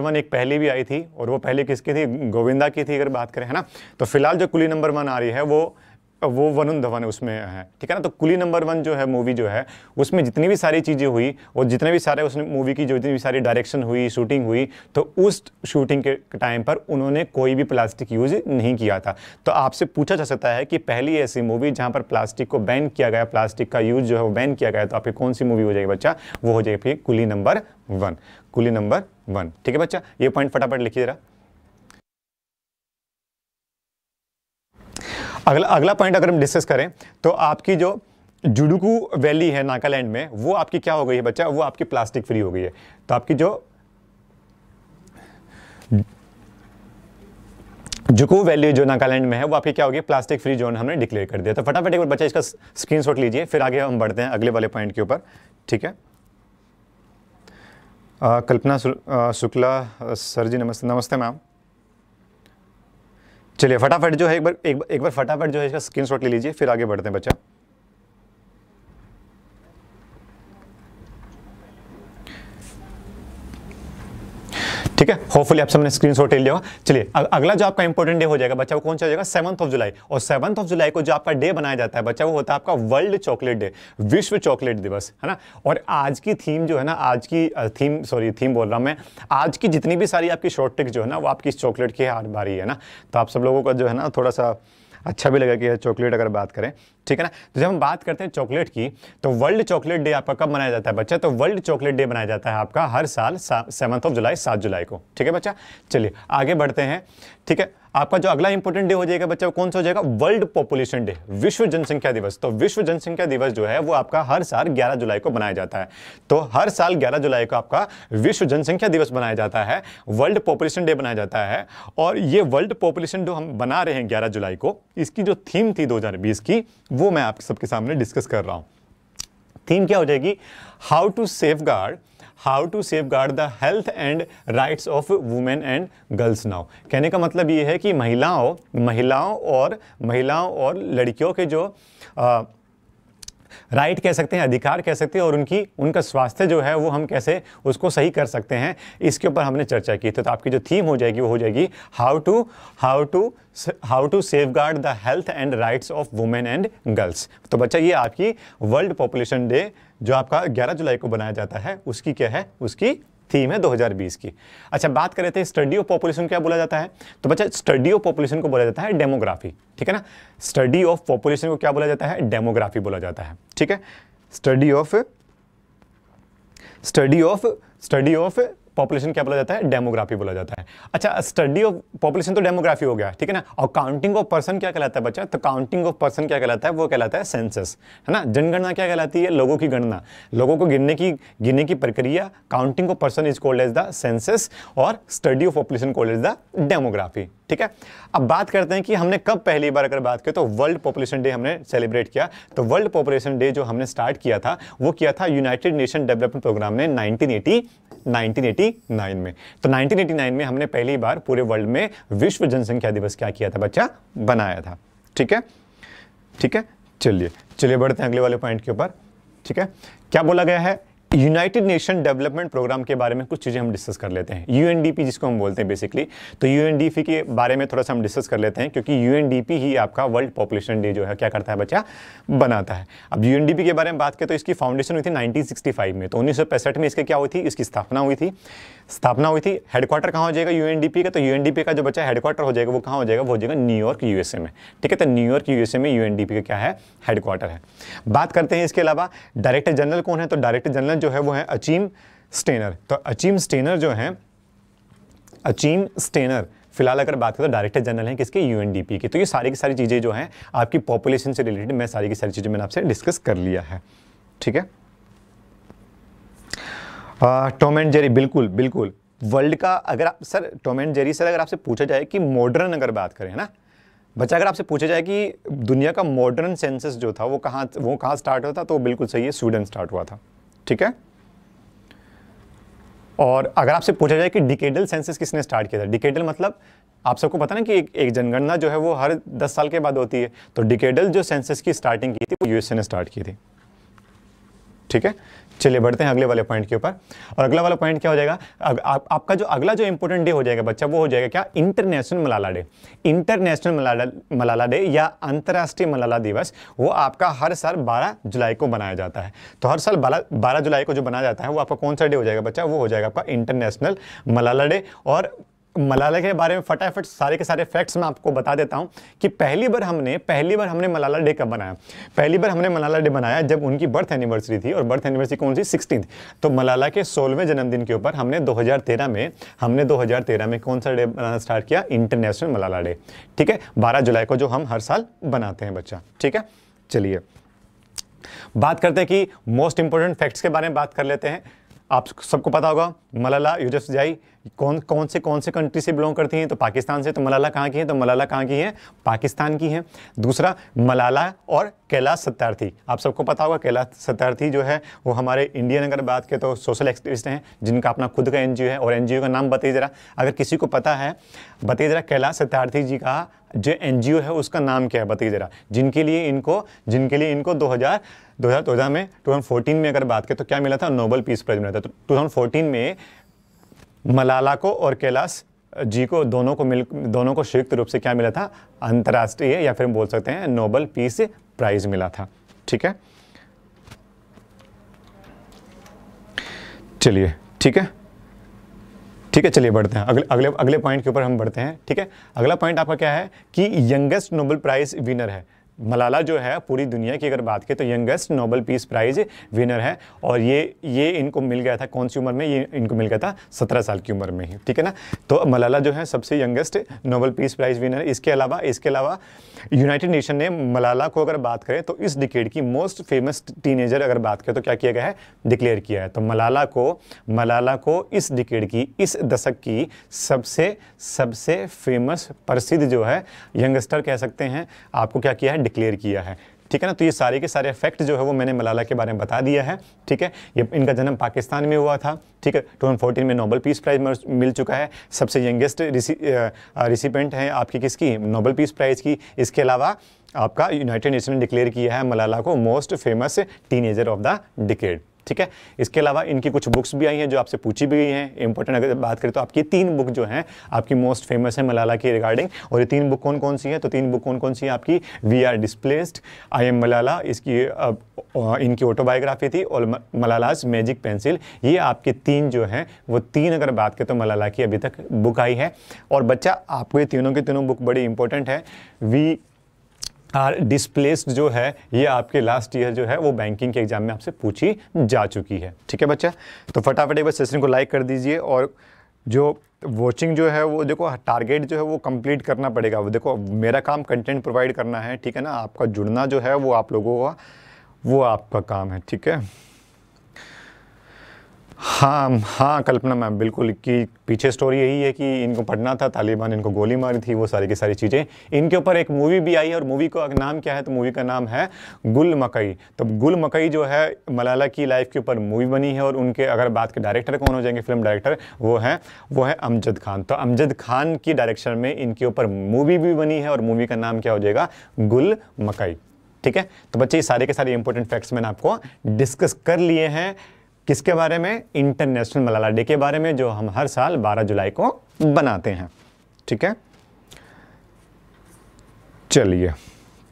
वन एक पहले भी आई थी, और वो पहले किसकी थी, गोविंदा की थी अगर बात करें, है ना। तो फिलहाल जो कुली नंबर 1 आ रही है वो वरुण धवन उसमें है। ठीक है ना, तो कुली नंबर 1 जो है मूवी जो है उसमें जितनी भी सारी चीज़ें हुई और जितने भी सारे उसने मूवी की जितनी भी सारी डायरेक्शन हुई, शूटिंग हुई, तो उस शूटिंग के टाइम पर उन्होंने कोई भी प्लास्टिक यूज नहीं किया था। तो आपसे पूछा जा सकता है कि पहली ऐसी मूवी जहाँ पर प्लास्टिक को बैन किया गया, प्लास्टिक का यूज जो है वो बैन किया गया, तो आपकी कौन सी मूवी हो जाएगी बच्चा, वो हो जाएगी कुली नंबर 1। कुली नंबर 1। ठीक है बच्चा, ये पॉइंट फटाफट लिखिए जरा। अगला पॉइंट अगर हम डिस्कस करें तो आपकी जो जुडुकू वैली है नागालैंड में, वो आपकी क्या हो गई है बच्चा, वो आपकी प्लास्टिक फ्री हो गई है। तो आपकी जो जुडुकू वैली जो नागालैंड में है वो आपकी क्या हो गई, प्लास्टिक फ्री जोन हमने डिक्लेयर कर दिया। तो फटाफट एक बार बच्चा इसका स्क्रीनशॉट लीजिए, फिर आगे हम बढ़ते हैं अगले वाले पॉइंट के ऊपर। ठीक है, कल्पना शुक्ला सर जी नमस्ते मैम। चलिए फटाफट जो है एक बार फटाफट जो है इसका स्क्रीनशॉट ले लीजिए, फिर आगे बढ़ते हैं बच्चा। ठीक है, होपफुली आप सबने स्क्रीनशॉट ले लिया होगा। चलिए अगला जो आपका इंपॉर्टेंट डे हो जाएगा बच्चा वो कौन सा हो जाएगा, 7 जुलाई। और 7 जुलाई को जो आपका डे बनाया जाता है बच्चा वो होता है आपका वर्ल्ड चॉकलेट डे, विश्व चॉकलेट दिवस, है ना। और आज की थीम जो है ना, आज की थीम आज की जितनी भी सारी आपकी शॉर्ट ट्रिक जो है ना वो आपकी चॉकलेट की हाथ बारी है ना। तो आप सब लोगों का जो है ना थोड़ा सा अच्छा भी लगा कि चॉकलेट अगर बात करें। ठीक है ना, तो जब हम बात करते हैं चॉकलेट की तो वर्ल्ड चॉकलेट डे आपका कब मनाया जाता है बच्चा, तो वर्ल्ड चॉकलेट डे मनाया जाता है आपका हर साल 7 जुलाई को। ठीक है बच्चा, चलिए आगे बढ़ते हैं। ठीक है, आपका जो अगला इंपॉर्टेंट डे हो जाएगा बच्चा वो कौन सा हो जाएगा, वर्ल्ड पॉपुलेशन डे, विश्व जनसंख्या दिवस। तो विश्व जनसंख्या दिवस जो है वो आपका हर साल 11 जुलाई को मनाया जाता है। तो हर साल 11 जुलाई को आपका विश्व जनसंख्या दिवस मनाया जाता है, वर्ल्ड पॉपुलेशन डे मनाया जाता है। और ये वर्ल्ड पॉपुलेशन जो हम बना रहे हैं 11 जुलाई को, इसकी जो थीम थी 2020 की वो मैं आप सबके सामने डिस्कस कर रहा हूँ। थीम क्या हो जाएगी, how to safeguard the health and rights of women and girls now. कहने का मतलब ये है कि महिलाओं और लड़कियों के जो राइट कह सकते हैं, अधिकार कह सकते हैं, और उनका स्वास्थ्य जो है वो हम कैसे उसको सही कर सकते हैं, इसके ऊपर हमने चर्चा की। तो आपकी जो थीम हो जाएगी वो हो जाएगी how to safeguard the health and rights of women and girls. तो बच्चा ये आपकी वर्ल्ड पॉपुलेशन डे जो आपका 11 जुलाई को बनाया जाता है उसकी क्या है, उसकी थीम है 2020 की। अच्छा, बात कर रहे थे स्टडी ऑफ पॉपुलेशन क्या बोला जाता है, तो बच्चा स्टडी ऑफ पॉपुलेशन को बोला जाता है डेमोग्राफी। ठीक है ना, स्टडी ऑफ पॉपुलेशन को क्या बोला जाता है, डेमोग्राफी बोला जाता है। ठीक है, स्टडी ऑफ पॉपुलेशन क्या बोला जाता है, डेमोग्राफी बोला जाता है। अच्छा, स्टडी ऑफ पॉपुलेशन तो डेमोग्राफी हो गया, ठीक है ना। और काउंटिंग ऑफ पर्सन क्या कहलाता है बच्चा, तो काउंटिंग ऑफ पर्सन क्या कहलाता है, वो कहलाता है सेंसस, है ना। जनगणना क्या कहलाती है, लोगों की गणना, लोगों को गिनने की प्रक्रिया, counting of person is called as the census, और study of population called as the demography. ठीक है, अब बात करते हैं कि हमने कब पहली बार अगर बात करें तो वर्ल्ड पॉपुलेशन डे हमने सेलिब्रेट किया। तो वर्ल्ड पॉपुलेशन डे जो हमने स्टार्ट किया था वो किया था यूनाइटेड नेशन डेवलपमेंट प्रोग्राम ने 1989 में। तो 1989 में हमने पहली बार पूरे वर्ल्ड में विश्व जनसंख्या दिवस क्या किया था बच्चा, बनाया था। ठीक है, चलिए बढ़ते हैं अगले वाले पॉइंट के ऊपर। ठीक है, क्या बोला गया है यूनाइटेड नेशन डेवलपमेंट प्रोग्राम के बारे में कुछ चीज़ें हम डिस्कस कर लेते हैं, यूएनडीपी जिसको हम बोलते हैं बेसिकली। तो यूएनडीपी के बारे में थोड़ा सा हम डिस्कस कर लेते हैं क्योंकि यूएनडीपी ही आपका वर्ल्ड पॉपुलेशन डे जो है क्या करता है बच्चा, बनाता है। अब यूएनडीपी के बारे में बात करें तो इसकी फाउंडेशन हुई थी 1965 में। तो 1965 में इसके क्या हुई थी, इसकी स्थापना हुई थी। हेडक्वार्टर कहाँ हो जाएगा यूएनडीपी का, तो यूएनडीपी का जो बच्चा हेडक्वार्टर हो जाएगा वो कहाँ हो जाएगा, वो हो जाएगा न्यूयॉर्क यूएसए में। ठीक है, तो न्यूयॉर्क यूएसए में यूएनडीपी का क्या है, हेडक्वार्टर है। बात करते हैं इसके अलावा डायरेक्टर जनरल कौन है, तो डायरेक्टर जनरल जो है वो है अचीम स्टेनर। तो अचीम स्टेनर फिलहाल अगर बात करें तो डायरेक्टर जनरल हैं किसके, यूएनडीपी की। तो ये सारी की सारी चीज़ें जो हैं आपकी पॉपुलेशन से रिलेटेड मैं सारी की सारी चीज़ें मैंने आपसे डिस्कस कर लिया है। ठीक है, टॉम एंड जेरी, बिल्कुल बिल्कुल। वर्ल्ड का अगर आप sir Tom and Jerry sir अगर आपसे पूछा जाए कि मॉडर्न अगर बात करें ना बच्चा, अगर आपसे पूछा जाए कि दुनिया का मॉडर्न सेंसस जो था वो कहाँ स्टार्ट हुआ था, तो बिल्कुल सही है, स्वीडन स्टार्ट हुआ था। ठीक है, और अगर आपसे पूछा जाए कि डिकेडल सेंसस किसने स्टार्ट किया था, डिकेडल मतलब आप सबको पता ना कि एक जनगणना जो है वो हर 10 साल के बाद होती है, तो डिकेडल जो सेंसस की स्टार्टिंग की थी वो यूएसए ने स्टार्ट की थी। ठीक है, चलिए बढ़ते हैं अगले वाले पॉइंट के ऊपर। और अगला वाला पॉइंट क्या हो जाएगा, आपका जो अगला जो इंपॉर्टेंट डे हो जाएगा बच्चा वो हो जाएगा क्या, international Malala day. International Malala day या अंतर्राष्ट्रीय मलाला दिवस वो आपका हर साल 12 जुलाई को मनाया जाता है। तो हर साल 12 जुलाई को जो मनाया जाता है वो आपका कौन सा डे हो जाएगा बच्चा, वो हो जाएगा आपका इंटरनेशनल मलाला डे। और मलाला के बारे में फटाफट सारे के सारे फैक्ट्स मैं आपको बता देता हूं कि पहली बार हमने मलाला डे कब बनाया। पहली बार हमने मलाला डे बनाया जब उनकी बर्थ एनिवर्सरी थी, और बर्थ एनिवर्सरी कौन सी, 16th। तो मलाला के 16वें जन्मदिन के ऊपर हमने 2013 में कौन सा डे बनाना स्टार्ट किया, इंटरनेशनल मलाला डे। ठीक है, 12 जुलाई को जो हम हर साल बनाते हैं बच्चा। ठीक है, चलिए बात करते हैं कि मोस्ट इंपॉर्टेंट फैक्ट्स के बारे में बात कर लेते हैं। आप सबको पता होगा मलाला यूसुफ़ज़ई कौन से कंट्री से बिलोंग करती हैं, तो पाकिस्तान से। तो मलाला कहाँ की हैं, तो मलाला कहाँ की हैं, पाकिस्तान की हैं। दूसरा मलाला और कैलाश सत्यार्थी, आप सबको पता होगा कैलाश सत्यार्थी जो है वो हमारे इंडियन अगर बात करें तो सोशल एक्टिविस्ट हैं जिनका अपना खुद का एनजीओ है। और एनजीओ का नाम बताइए ज़रा, अगर किसी को पता है बताइए ज़रा, कैलाश सत्यार्थी जी का जो एनजीओ है उसका नाम क्या है बताइए ज़रा, जिनके लिए इनको 2014 में अगर बात करें तो क्या मिला था, नोबेल पीस प्राइज़ मिला था। तो 2014 में मलाला को और कैलाश जी को दोनों को संयुक्त रूप से क्या मिला था, अंतर्राष्ट्रीय या फिर हम बोल सकते हैं नोबेल पीस प्राइज़ मिला था। ठीक है, चलिए चलिए बढ़ते हैं अगले पॉइंट के ऊपर हम बढ़ते हैं। ठीक है, अगला पॉइंट आपका क्या है कि यंगेस्ट नोबेल प्राइज़ विनर है मलाला जो है, पूरी दुनिया की अगर बात करें तो youngest Nobel peace prize winner है। और ये इनको मिल गया था कौन सी उम्र में, ये इनको मिल गया था 17 साल की उम्र में ही। ठीक है ना, तो मलाला जो है सबसे youngest Nobel peace prize winner. इसके अलावा यूनाइटेड नेशन ने मलाला को अगर बात करें तो इस डिकेड की मोस्ट फेमस टीनेजर अगर बात करें तो क्या किया गया है, डिक्लेयर किया है। तो मलाला को इस डिकेड की, इस दशक की सबसे फेमस प्रसिद्ध जो है यंगस्टर कह सकते हैं आपको क्या किया है, क्लियर किया है। ठीक है ना, तो ये सारे के सारे फैक्ट जो है वो मैंने मलाला के बारे में बता दिया है। ठीक है, ये इनका जन्म पाकिस्तान में हुआ था। ठीक है, 2014 में नोबेल पीस प्राइज़ मिल चुका है, सबसे यंगेस्ट रिसिपेंट हैं आपकी किसकी, नोबेल पीस प्राइज़ की। इसके अलावा आपका यूनाइटेड नेशन ने डिक्लेयर किया है मलाला को most famous teenager of the decade. ठीक है, इसके अलावा इनकी कुछ बुक्स भी आई हैं जो आपसे पूछी भी गई हैं। इंपॉर्टेंट अगर बात करें तो आपकी 3 बुक जो हैं आपकी मोस्ट फेमस है मलाला की रिगार्डिंग। और ये 3 बुक कौन कौन सी हैं, तो 3 बुक कौन कौन सी हैं आपकी, we are displaced, I am Malala इसकी इनकी ऑटोबायोग्राफी थी, और मलालाज मैजिक पेंसिल। ये आपके 3 जो हैं वो 3 अगर बात करें तो मलाला की अभी तक बुक आई है। और बच्चा आपको ये तीनों की तीनों बुक बड़ी इंपॉर्टेंट है। वी आर डिस्प्लेस्ड जो है ये आपके लास्ट ईयर जो है वो बैंकिंग के एग्जाम में आपसे पूछी जा चुकी है। ठीक है बच्चा, तो फटाफट एक बार सेशन को लाइक कर दीजिए। और जो वॉचिंग जो है वो देखो टारगेट जो है वो कंप्लीट करना पड़ेगा। वो देखो मेरा काम कंटेंट प्रोवाइड करना है। ठीक है ना, आपका जुड़ना जो है वो आप लोगों का वो आपका काम है। ठीक है, हाँ कल्पना मैम, बिल्कुल कि पीछे स्टोरी यही है कि इनको पढ़ना था, तालिबान इनको गोली मारी थी, वो सारी की सारी चीज़ें। इनके ऊपर एक मूवी भी आई है, और मूवी का नाम क्या है, तो मूवी का नाम है गुल मकई। तो गुल मकई जो है मलाला की लाइफ के ऊपर मूवी बनी है। और उनके अगर बात के डायरेक्टर कौन हो जाएंगे, फिल्म डायरेक्टर वो है अमजद खान। तो अमजद खान की डायरेक्शन में इनके ऊपर मूवी भी बनी है, और मूवी का नाम क्या हो जाएगा, गुल मकई। ठीक है, तो बच्चे ये सारे के सारे इंपॉर्टेंट फैक्ट्स मैंने आपको डिस्कस कर लिए हैं। किसके बारे में? इंटरनेशनल मलाला डे के बारे में, जो हम हर साल 12 जुलाई को बनाते हैं। ठीक है, चलिए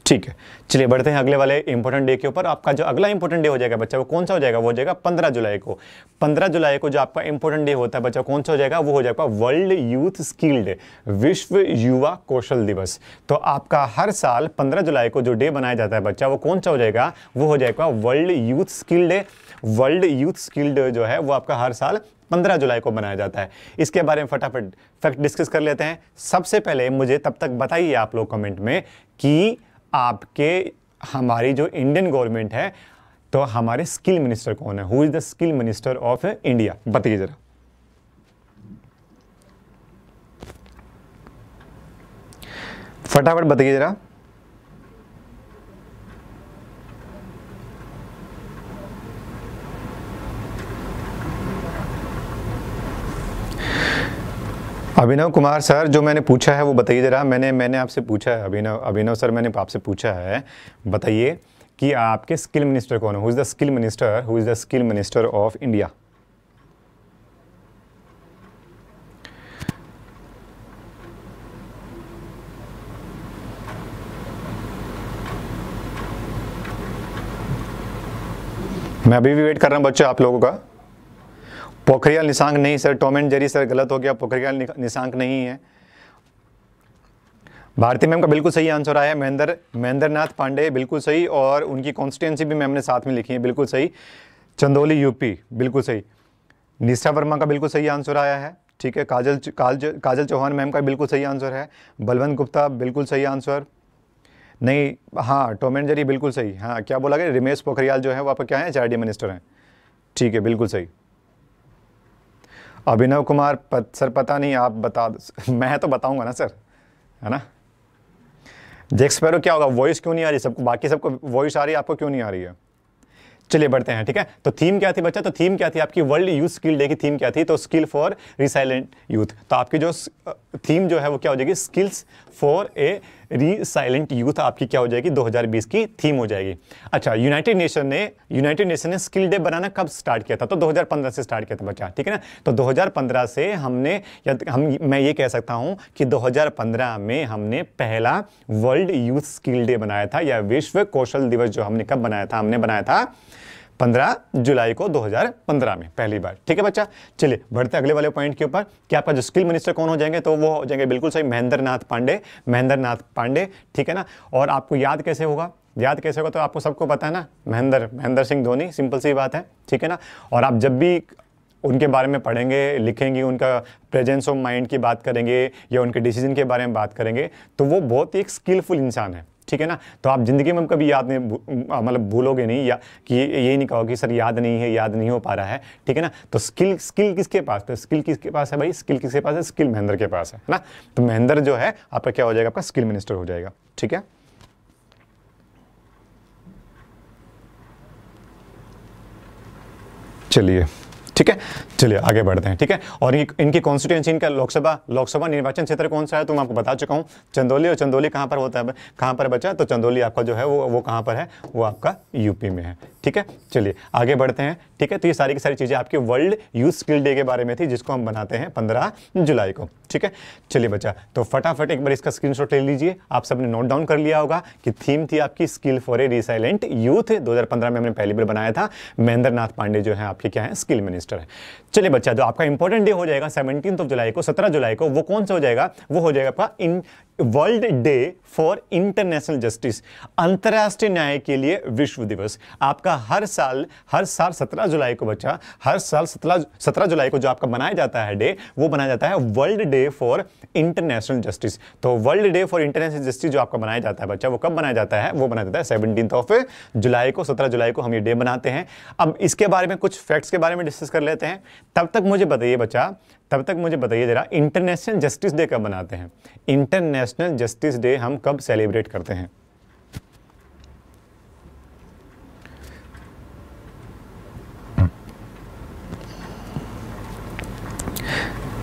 ठीक है, चलिए बढ़ते हैं अगले वाले इंपॉर्टेंट डे के ऊपर। आपका जो अगला इंपॉर्टेंट डे हो जाएगा बच्चा, वो कौन सा हो जाएगा? वो हो जाएगा 15 जुलाई को। 15 जुलाई को जो आपका इंपॉर्टेंट डे होता है बच्चा, कौन सा हो जाएगा? वो हो जाएगा वर्ल्ड यूथ स्किल डे, विश्व युवा कौशल दिवस। तो आपका हर साल 15 जुलाई को जो डे बनाया जाता है बच्चा, वो कौन सा हो जाएगा? वो हो जाएगा world youth skill day. World youth skill day जो है वो आपका हर साल 15 जुलाई को मनाया जाता है। इसके बारे में फटाफट फैक्ट डिस्कस कर लेते हैं। सबसे पहले मुझे तब तक बताइए आप लोग कमेंट में कि आपके हमारी जो इंडियन गवर्नमेंट है, तो हमारे स्किल मिनिस्टर कौन है? Who is the skill minister of India? बताइए जरा। फटाफट बताइए जरा। अभिनव कुमार सर, जो मैंने पूछा है वो बताइए ज़रा। मैंने आपसे पूछा है अभिनव सर, मैंने आपसे पूछा है, बताइए कि आपके स्किल मिनिस्टर कौन है? Who is the skill minister, who is the skill minister of India? मैं अभी भी वेट कर रहा हूँ बच्चों आप लोगों का। पोखरियाल निशांक नहीं sir, Tom and Jerry sir गलत हो गया, पोखरियाल निशांक नहीं है। भारती मैम का बिल्कुल सही आंसर आया है, महेंद्र नाथ पांडे बिल्कुल सही, और उनकी कॉन्स्टिट्यूंसी भी मैम ने साथ में लिखी है, बिल्कुल सही, चंदौली यूपी बिल्कुल सही। निशा वर्मा का बिल्कुल सही आंसर आया है, ठीक है। काजल चौहान मैम का बिल्कुल सही आंसर है। बलवंत गुप्ता बिल्कुल सही आंसर नहीं, हाँ टॉम एंड जेरी बिल्कुल सही, हाँ क्या बोला गया? रमेश पोखरियाल जो है वो आपका क्या है? एचआरडी मिनिस्टर हैं, ठीक है, बिल्कुल सही। अभिनव कुमार सर पता नहीं आप बता दो, मैं तो बताऊंगा ना सर, है ना। जैक्सपेरो क्या होगा? वॉइस क्यों नहीं आ रही सबको? बाकी सबको वॉइस आ रही है, आपको क्यों नहीं आ रही है? चलिए बढ़ते हैं, ठीक है। तो थीम क्या थी बच्चा? तो थीम क्या थी आपकी? वर्ल्ड यूथ स्किल डे की थीम क्या थी? तो स्किल फॉर रिसाइलेंट यूथ। तो आपकी जो थीम जो है वो क्या हो जाएगी? Skills for a resilient youth, आपकी क्या हो जाएगी? 2020 की थीम हो जाएगी। अच्छा, यूनाइटेड नेशन ने स्किल डे बनाना कब स्टार्ट किया था? तो 2015 से स्टार्ट किया था बच्चा, ठीक है ना। तो 2015 से हमने मैं ये कह सकता हूँ कि 2015 में हमने पहला वर्ल्ड यूथ स्किल डे बनाया था, या विश्व कौशल दिवस जो हमने कब बनाया था? हमने बनाया था 15 जुलाई को 2015 में पहली बार, ठीक है बच्चा। चलिए बढ़ते अगले वाले पॉइंट के ऊपर कि आपका जो स्किल मिनिस्टर कौन हो जाएंगे? तो वो हो जाएंगे बिल्कुल सही महेंद्र नाथ पांडे, ठीक है ना। और आपको याद कैसे होगा? तो आपको सबको पता है ना, महेंद्र सिंह धोनी, सिंपल सी बात है, ठीक है ना। और आप जब भी उनके बारे में पढ़ेंगे, लिखेंगे, उनका प्रेजेंस ऑफ माइंड की बात करेंगे या उनके डिसीजन के बारे में बात करेंगे, तो वो बहुत ही एक स्किलफुल इंसान है, ठीक है ना। तो आप ज़िंदगी में कभी याद नहीं भूलोगे नहीं, या कि ये नहीं कहोगे सर याद नहीं हो पा रहा है, ठीक है ना। तो स्किल किसके पास? तो स्किल किसके पास है भाई? स्किल किसके पास है? स्किल महेंद्र के पास है ना। तो महेंद्र जो है आपका क्या हो जाएगा? आपका स्किल मिनिस्टर हो जाएगा, ठीक है। चलिए ठीक है, चलिए आगे बढ़ते हैं, ठीक है। और इनकी कॉन्स्टिट्यूएंसी, इनका लोकसभा निर्वाचन क्षेत्र कौन सा है? तो मैं आपको बता चुका हूँ, चंदौली। और चंदौली कहाँ पर होता है, कहाँ पर बचा? तो चंदौली आपका जो है वो कहाँ पर है? वो आपका यूपी में है, ठीक है। चलिए आगे बढ़ते हैं, ठीक है। तो ये सारी की सारी चीज़ें आपकी वर्ल्ड यूथ स्किल डे के बारे में थी, जिसको हम बनाते हैं 15 जुलाई को, ठीक है। चलिए बच्चा, तो फटाफट एक बार इसका स्क्रीनशॉट ले लीजिए। आप सबने नोट डाउन कर लिया होगा कि थीम थी आपकी skill for a resilient youth. 2015 में हमने पहली बार बनाया था। महेंद्र नाथ पांडे जो है आपके क्या है? स्किल मिनिस्टर है। चलिए बच्चा, जो आपका इंपॉर्टेंट डे हो जाएगा 17 जुलाई को, 17 जुलाई को, वो कौन सा हो जाएगा? वो हो जाएगा आपका world day for international justice, अंतर्राष्ट्रीय न्याय के लिए विश्व दिवस। आपका हर साल 17 जुलाई को बच्चा, हर साल 17 जुलाई को जो आपका बनाया जाता है डे, वो बनाया जाता है world day for international justice. तो world day for international justice जो आपका बनाया जाता है बच्चा, वो कब बनाया जाता है? वो बनाया जाता है 17 जुलाई को। 17 जुलाई को हम ये डे बनाते हैं। अब इसके बारे में कुछ फैक्ट्स के बारे में डिस्कस कर लेते हैं। तब तक मुझे बताइए जरा, इंटरनेशनल जस्टिस डे कब बनाते हैं? इंटरनेशनल जस्टिस डे हम कब सेलिब्रेट करते हैं?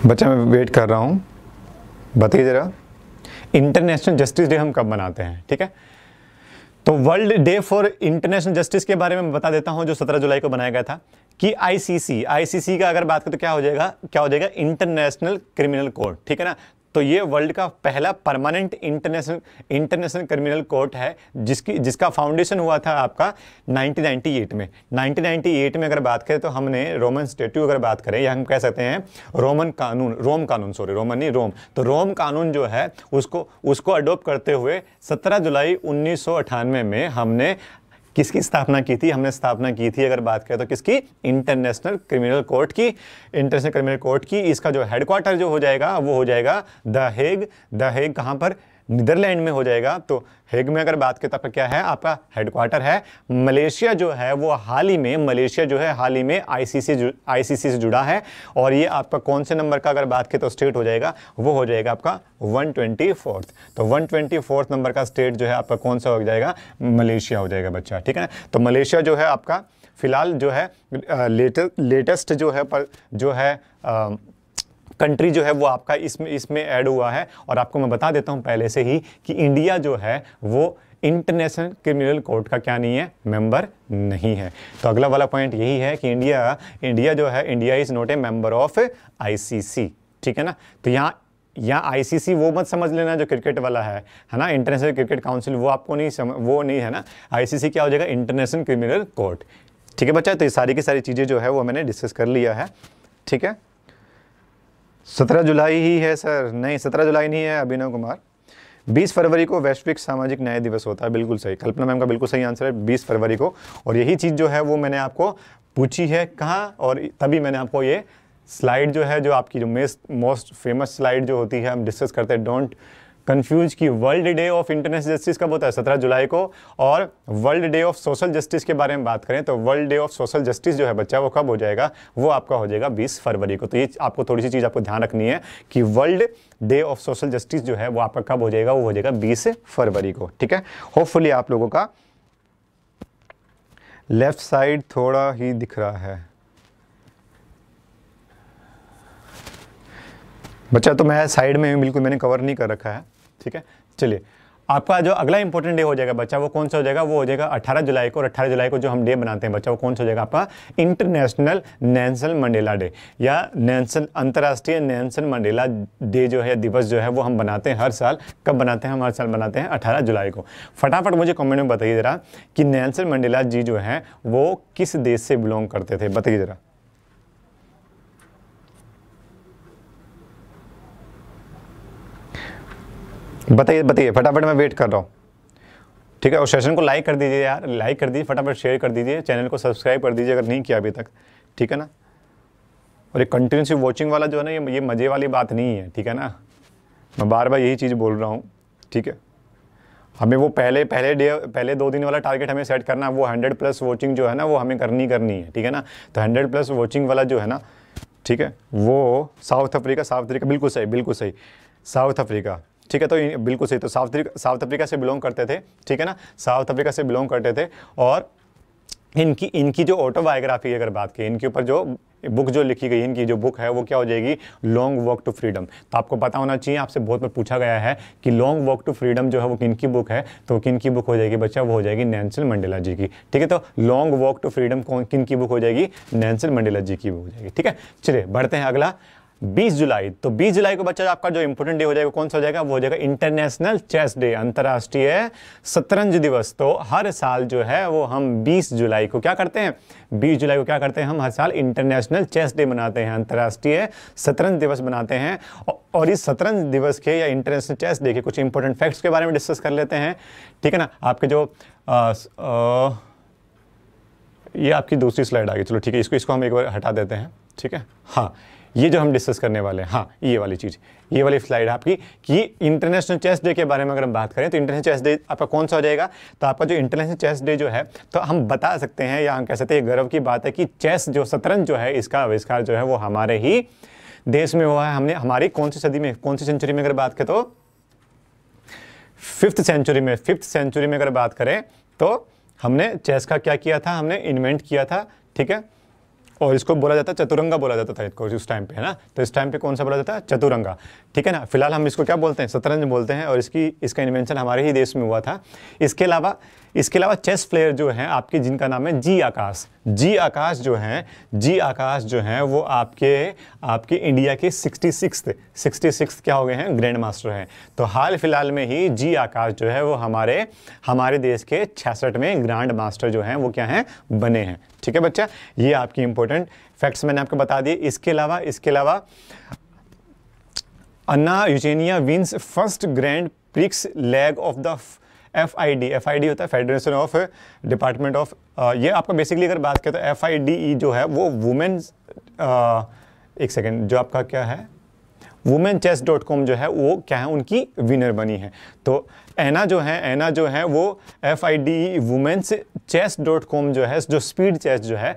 बच्चा मैं वेट कर रहा हूं, बताइए जरा इंटरनेशनल जस्टिस डे हम कब मनाते हैं, ठीक है। तो world day for international justice के बारे में बता देता हूं, जो 17 जुलाई को बनाया गया था। कि आईसीसी का अगर बात करें तो क्या हो जाएगा इंटरनेशनल क्रिमिनल कोर्ट, ठीक है ना। तो ये वर्ल्ड का पहला परमानेंट इंटरनेशनल क्रिमिनल कोर्ट है जिसका फाउंडेशन हुआ था आपका 1998 में। 1998 में अगर बात करें तो हमने रोमन स्टेट्यू अगर बात करें या हम कह सकते हैं रोम कानून तो रोम कानून जो है उसको अडोप्ट करते हुए 17 जुलाई 1998 में हमने किसकी स्थापना की थी, अगर बात करें तो किसकी, इंटरनेशनल क्रिमिनल कोर्ट की। इसका जो हेडक्वार्टर जो हो जाएगा वो हो जाएगा द हेग, कहाँ पर, नीदरलैंड में हो जाएगा। तो हेग में अगर बात करें तो आपका क्या है, आपका हेडक्वार्टर है। मलेशिया जो है वो हाल ही में आईसीसी से जुड़ा है और ये आपका कौन से नंबर का अगर बात करें तो स्टेट हो जाएगा, वो हो जाएगा आपका 124th। तो 124th नंबर का स्टेट जो है आपका कौन सा हो जाएगा, मलेशिया हो जाएगा बच्चा, ठीक है ना। तो मलेशिया जो है आपका फिलहाल जो है लेटेस्ट कंट्री जो है वो आपका इसमें ऐड हुआ है। और आपको मैं बता देता हूँ पहले से ही कि इंडिया जो है वो इंटरनेशनल क्रिमिनल कोर्ट का क्या नहीं है, मेंबर नहीं है। तो अगला वाला पॉइंट यही है कि India is not a member of ICC, ठीक है ना। तो यहाँ आईसीसी वो मत समझ लेना जो क्रिकेट वाला है ना, इंटरनेशनल क्रिकेट काउंसिल, वो आपको वो नहीं है ना। आईसीसी क्या हो जाएगा, इंटरनेशनल क्रिमिनल कोर्ट, ठीक है बच्चा। तो ये सारी की सारी चीज़ें जो है वो मैंने डिस्कस कर लिया है, ठीक है। 17 जुलाई ही है सर, नहीं 17 जुलाई नहीं है अभिनव कुमार, 20 फरवरी को वैश्विक सामाजिक न्याय दिवस होता है, बिल्कुल सही, कल्पना मैम का बिल्कुल सही आंसर है 20 फरवरी को। और यही चीज़ जो है वो मैंने आपको पूछी है कहाँ, और तभी मैंने आपको ये स्लाइड जो है, जो आपकी जो मोस्ट फेमस स्लाइड जो होती है हम डिस्कस करते हैं, डोंट कंफ्यूज, कि world day of international justice कब होता है, 17 जुलाई को। और world day of social justice के बारे में बात करें तो world day of social justice जो है बच्चा वो कब हो जाएगा, वो आपका हो जाएगा 20 फरवरी को। तो ये आपको थोड़ी सी चीज़ आपको ध्यान रखनी है कि world day of social justice जो है वो आपका कब हो जाएगा, वो हो जाएगा 20 फरवरी को, ठीक है। होपफुली आप लोगों का लेफ्ट साइड थोड़ा ही दिख रहा है बच्चा, तो मैं साइड में बिल्कुल मैंने कवर नहीं कर रखा है, ठीक है। चलिए, आपका जो अगला इंपॉर्टेंट डे हो जाएगा बच्चा वो कौन सा हो जाएगा, वो हो जाएगा 18 जुलाई को। और 18 जुलाई को जो हम डे बनाते हैं बच्चा वो कौन सा हो जाएगा, आपका इंटरनेशनल नेल्सन मंडेला डे या अंतर्राष्ट्रीय नेल्सन मंडेला डे जो है, दिवस जो है वो हम बनाते हैं हर साल। कब बनाते हैं हम? हर साल बनाते हैं 18 जुलाई को। फटाफट मुझे कॉमेंट में बताइए ज़रा कि नेल्सन मंडेला जी जो हैं वो किस देश से बिलोंग करते थे, बताइए ज़रा। बताइए फटाफट, मैं वेट कर रहा हूँ, ठीक है। और सेशन को लाइक कर दीजिए यार, लाइक कर दीजिए, फटाफट शेयर कर दीजिए, चैनल को सब्सक्राइब कर दीजिए अगर नहीं किया अभी तक, ठीक है ना। और ये कंटिन्यूस वॉचिंग वाला जो है ना, ये मज़े वाली बात नहीं है, ठीक है ना। मैं बार बार यही चीज़ बोल रहा हूँ, ठीक है। हमें वो पहले 2 दिन वाला टारगेट हमें सेट करना, वो 100+ वॉचिंग जो है ना वो हमें करनी है, ठीक है ना। तो 100+ वॉचिंग वाला जो है ना, ठीक है, वो साउथ अफ्रीका बिल्कुल सही साउथ अफ्रीका, ठीक है। तो बिल्कुल सही, तो साउथ अफ्रीका से बिलोंग करते थे, ठीक है ना, साउथ अफ्रीका से बिलोंग करते थे। और इनकी जो ऑटोबायोग्राफी अगर बात की, इनके ऊपर जो बुक जो लिखी गई, इनकी जो बुक है वो क्या हो जाएगी, लॉन्ग वॉक टू फ्रीडम। तो आपको पता होना चाहिए, आपसे बहुत बार पूछा गया है कि लॉन्ग वॉक टू फ्रीडम जो है वो किनकी बुक है, तो किनकी बुक हो जाएगी बच्चा, वो हो जाएगी नेल्सन मंडेला जी की, ठीक है। तो लॉन्ग वॉक टू फ्रीडम किनकी बुक हो जाएगी, नेल्सन मंडेला जी की बुक हो जाएगी, ठीक है। चलिए बढ़ते हैं अगला, 20 जुलाई। तो 20 जुलाई को बच्चा आपका जो इंपॉर्टेंट डे हो जाएगा कौन सा हो जाएगा, वो हो जाएगा इंटरनेशनल चेस डे, अंतर्राष्ट्रीय शतरंज दिवस। तो हर साल जो है वो हम 20 जुलाई को क्या करते हैं, 20 जुलाई को क्या करते हैं हम, हर साल इंटरनेशनल चेस डे बनाते हैं, अंतर्राष्ट्रीय शतरंज दिवस बनाते हैं। और इस शतरंज दिवस के या इंटरनेशनल चेस डे के कुछ इंपॉर्टेंट फैक्ट्स के बारे में डिस्कस कर लेते हैं, ठीक है ना। आपके जो ये आपकी दूसरी स्लाइड आ गई, चलो ठीक है, इसको हम एक बार हटा देते हैं, ठीक है। हाँ, ये जो हम डिस्कस करने वाले हैं, हाँ ये वाली चीज़, ये वाली स्लाइड आपकी, कि इंटरनेशनल चेस डे के बारे में अगर हम बात करें तो इंटरनेशनल चेस डे आपका कौन सा हो जाएगा। तो आपका जो इंटरनेशनल चेस डे जो है, तो हम बता सकते हैं या हम कह सकते हैं, गर्व की बात है कि चेस जो शतरंज जो है, इसका आविष्कार जो है वो हमारे ही देश में हुआ है। हमने हमारी कौन सी सदी में, कौन सी सेंचुरी में अगर बात करें तो फिफ्थ सेंचुरी में अगर बात करें तो हमने चेस का क्या किया था, हमने इन्वेंट किया था, ठीक है। और इसको बोला जाता है चतुरंगा, बोला जाता था इसको उस टाइम पे, है ना। तो इस टाइम पे कौन सा बोला जाता है, चतुरंगा, ठीक है ना। फिलहाल हम इसको क्या बोलते हैं, शतरंज बोलते हैं। और इसका इन्वेंशन हमारे ही देश में हुआ था। इसके अलावा इसके अलावा चेस प्लेयर जो हैं आपके, जिनका नाम है जी आकाश, जी आकाश जो हैं वो आपके इंडिया के 66 क्या हो गए हैं, ग्रैंड मास्टर हैं। तो हाल फिलहाल में ही जी आकाश जो है वो हमारे देश के 66वें ग्रैंड मास्टर जो हैं वो क्या हैं, बने हैं। ठीक है बच्चा, ये आपकी इंपॉर्टेंट फैक्ट्स मैंने आपको बता दिए। इसके अलावा Anna Eugenia wins first grand prix leg of the FIDE होता है फेडरेशन ऑफ डिपार्टमेंट ऑफ, ये आपका बेसिकली अगर बात करें तो FIDE जो है वो वुमेन्स, एक सेकेंड, जो आपका क्या है womenchess.com जो है वो क्या है, उनकी विनर बनी है। तो एना जो है वो FIDE womenchess.com जो है, जो स्पीड चेस जो है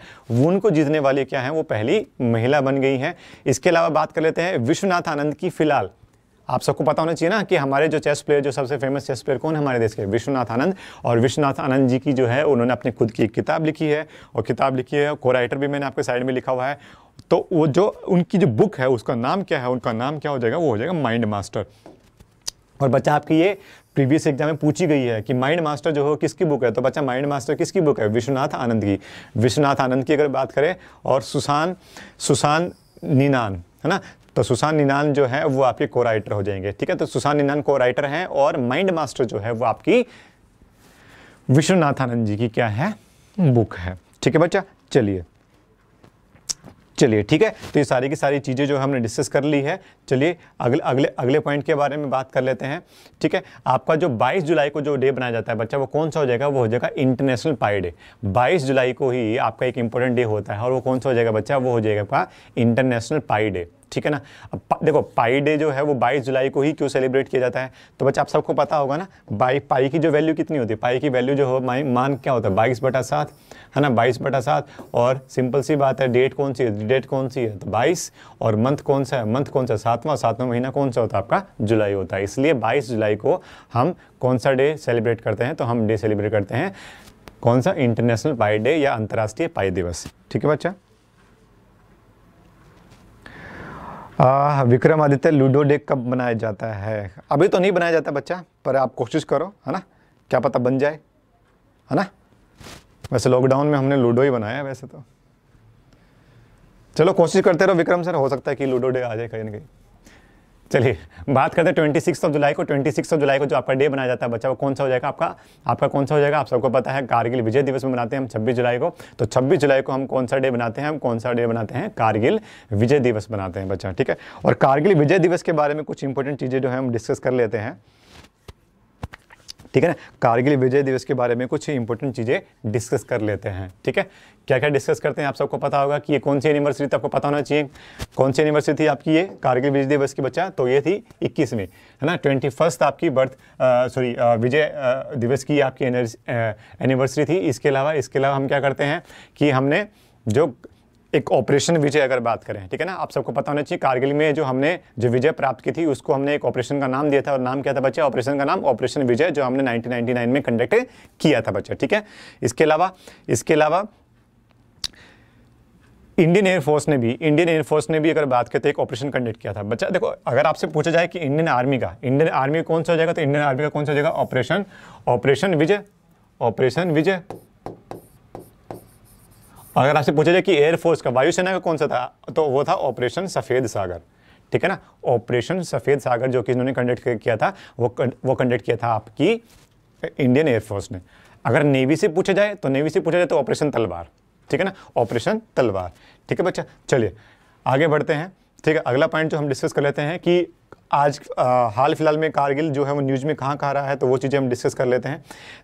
उनको जीतने वाली क्या है, वो पहली महिला बन गई हैं। इसके अलावा बात कर लेते हैं विश्वनाथ आनंद की। फिलहाल आप सबको पता होना चाहिए ना कि हमारे जो चेस प्लेयर, जो सबसे फेमस चेस प्लेयर कौन है हमारे देश के, विश्वनाथ आनंद। और विश्वनाथ आनंद जी की जो है उन्होंने अपने खुद की एक किताब लिखी है, और कोराइटर भी मैंने आपके साइड में लिखा हुआ है। तो वो जो उनकी जो बुक है उसका नाम क्या है, उनका नाम क्या हो जाएगा, वो हो जाएगा माइंड मास्टर। और बच्चा आपकी ये प्रीवियस एग्जाम में पूछी गई है कि माइंड मास्टर जो हो किसकी बुक है, तो बच्चा माइंड मास्टर किसकी बुक है, विश्वनाथ आनंद की अगर बात करें। और सुसान निनान है ना, तो सुसान निनान जो है वो आपके को राइटर हो जाएंगे। ठीक है, तो सुसान निनान को राइटर हैं, और माइंड मास्टर जो है वो आपकी विश्वनाथ आनंद जी की क्या है, बुक है। ठीक है बच्चा, चलिए ठीक है, तो ये सारी की सारी चीज़ें जो हमने डिस्कस कर ली है। चलिए अगले पॉइंट के बारे में बात कर लेते हैं। ठीक है, आपका जो 22 जुलाई को जो डे बनाया जाता है बच्चा, वो कौन सा हो जाएगा, वो हो जाएगा इंटरनेशनल पाई डे। 22 जुलाई को ही आपका एक इंपॉर्टेंट डे होता है, और वो कौन सा हो जाएगा बच्चा, वो हो जाएगा आपका इंटरनेशनल पाई डे। ठीक है ना, अब देखो पाई डे जो है वो 22 जुलाई को ही क्यों सेलिब्रेट किया जाता है, तो बच्चा आप सबको पता होगा ना, पाई की जो वैल्यू कितनी होती है, पाई की वैल्यू जो हो मान क्या होता है, 22/7 है ना, 22/7। और सिंपल सी बात है, डेट कौन सी है तो 22, और मंथ कौन सा है, सातवां महीना कौन सा होता है, आपका जुलाई होता है। इसलिए 22 जुलाई को हम कौन सा डे सेलिब्रेट करते हैं, तो हम डे सेलिब्रेट करते हैं कौन सा, इंटरनेशनल पाई डे या अंतर्राष्ट्रीय पाई दिवस। ठीक है बच्चा, विक्रमादित्य लूडो डे कब बनाया जाता है, अभी तो नहीं बनाया जाता बच्चा, पर आप कोशिश करो है ना, क्या पता बन जाए है ना। वैसे लॉकडाउन में हमने लूडो ही बनाया वैसे तो, चलो कोशिश करते रहो विक्रम सर, हो सकता है कि लूडो डे आ जाए कहीं ना कहीं। चलिए बात करते हैं 26 जुलाई को। 26 जुलाई को जो आपका डे बनाया जाता है बच्चा, वो कौन सा हो जाएगा, आपका कौन सा हो जाएगा, आप सबको पता है कारगिल विजय दिवस में बनाते हैं हम 26 जुलाई को। तो 26 जुलाई को हम कौन सा डे बनाते हैं, कारगिल विजय दिवस बनाते हैं बच्चा। ठीक है, और कारगिल विजय दिवस के बारे में कुछ इंपॉर्टेंट चीज़ें जो है हम डिस्कस कर लेते हैं। ठीक है ना, कारगिल विजय दिवस के बारे में कुछ इंपॉर्टेंट चीज़ें डिस्कस कर लेते हैं। ठीक है, क्या क्या डिस्कस करते हैं, आप सबको पता होगा कि ये कौन सी यूनिवर्सिटी थी, आपको पता होना चाहिए कौन सी यूनिवर्सिटी थी आपकी ये कारगिल विजय दिवस की बच्चा, तो ये थी 21वीं है ना, 21st आपकी विजय दिवस की आपकी एनिवर्सरी थी। इसके अलावा हम क्या करते हैं कि हमने जो एक ऑपरेशन विजय अगर बात करें, ठीक है ना, आप सबको पता होना चाहिए कारगिल में जो हमने विजय प्राप्त की थी उसको हमने एक ऑपरेशन का नाम दिया था, और नाम क्या था बच्चा, ऑपरेशन का नाम ऑपरेशन विजय, जो हमने 1999 में कंडक्ट किया था बच्चा। ठीक है, इसके अलावा इंडियन एयरफोर्स ने भी अगर बात करें तो एक ऑपरेशन कंडक्ट किया था बच्चा। देखो अगर आपसे पूछा जाए कि इंडियन आर्मी कौन सा हो जाएगा, तो इंडियन आर्मी का कौन सा हो जाएगा, ऑपरेशन विजय। अगर आपसे पूछा जाए कि एयरफोर्स का, वायुसेना का कौन सा था, तो वो था ऑपरेशन सफ़ेद सागर। ठीक है ना, ऑपरेशन सफ़ेद सागर जो कि इन्होंने कंडक्ट किया था, वो कंडक्ट किया था आपकी इंडियन एयरफोर्स ने। अगर नेवी से पूछा जाए तो ऑपरेशन तलवार। ठीक है ना, ऑपरेशन तलवार। ठीक है बच्चा, चलिए आगे बढ़ते हैं। ठीक है, अगला पॉइंट जो हम डिस्कस कर लेते हैं कि आज हाल फिलहाल में कारगिल जो है वो न्यूज़ में कहाँ रहा है, तो वो चीज़ें हम डिस्कस कर लेते हैं।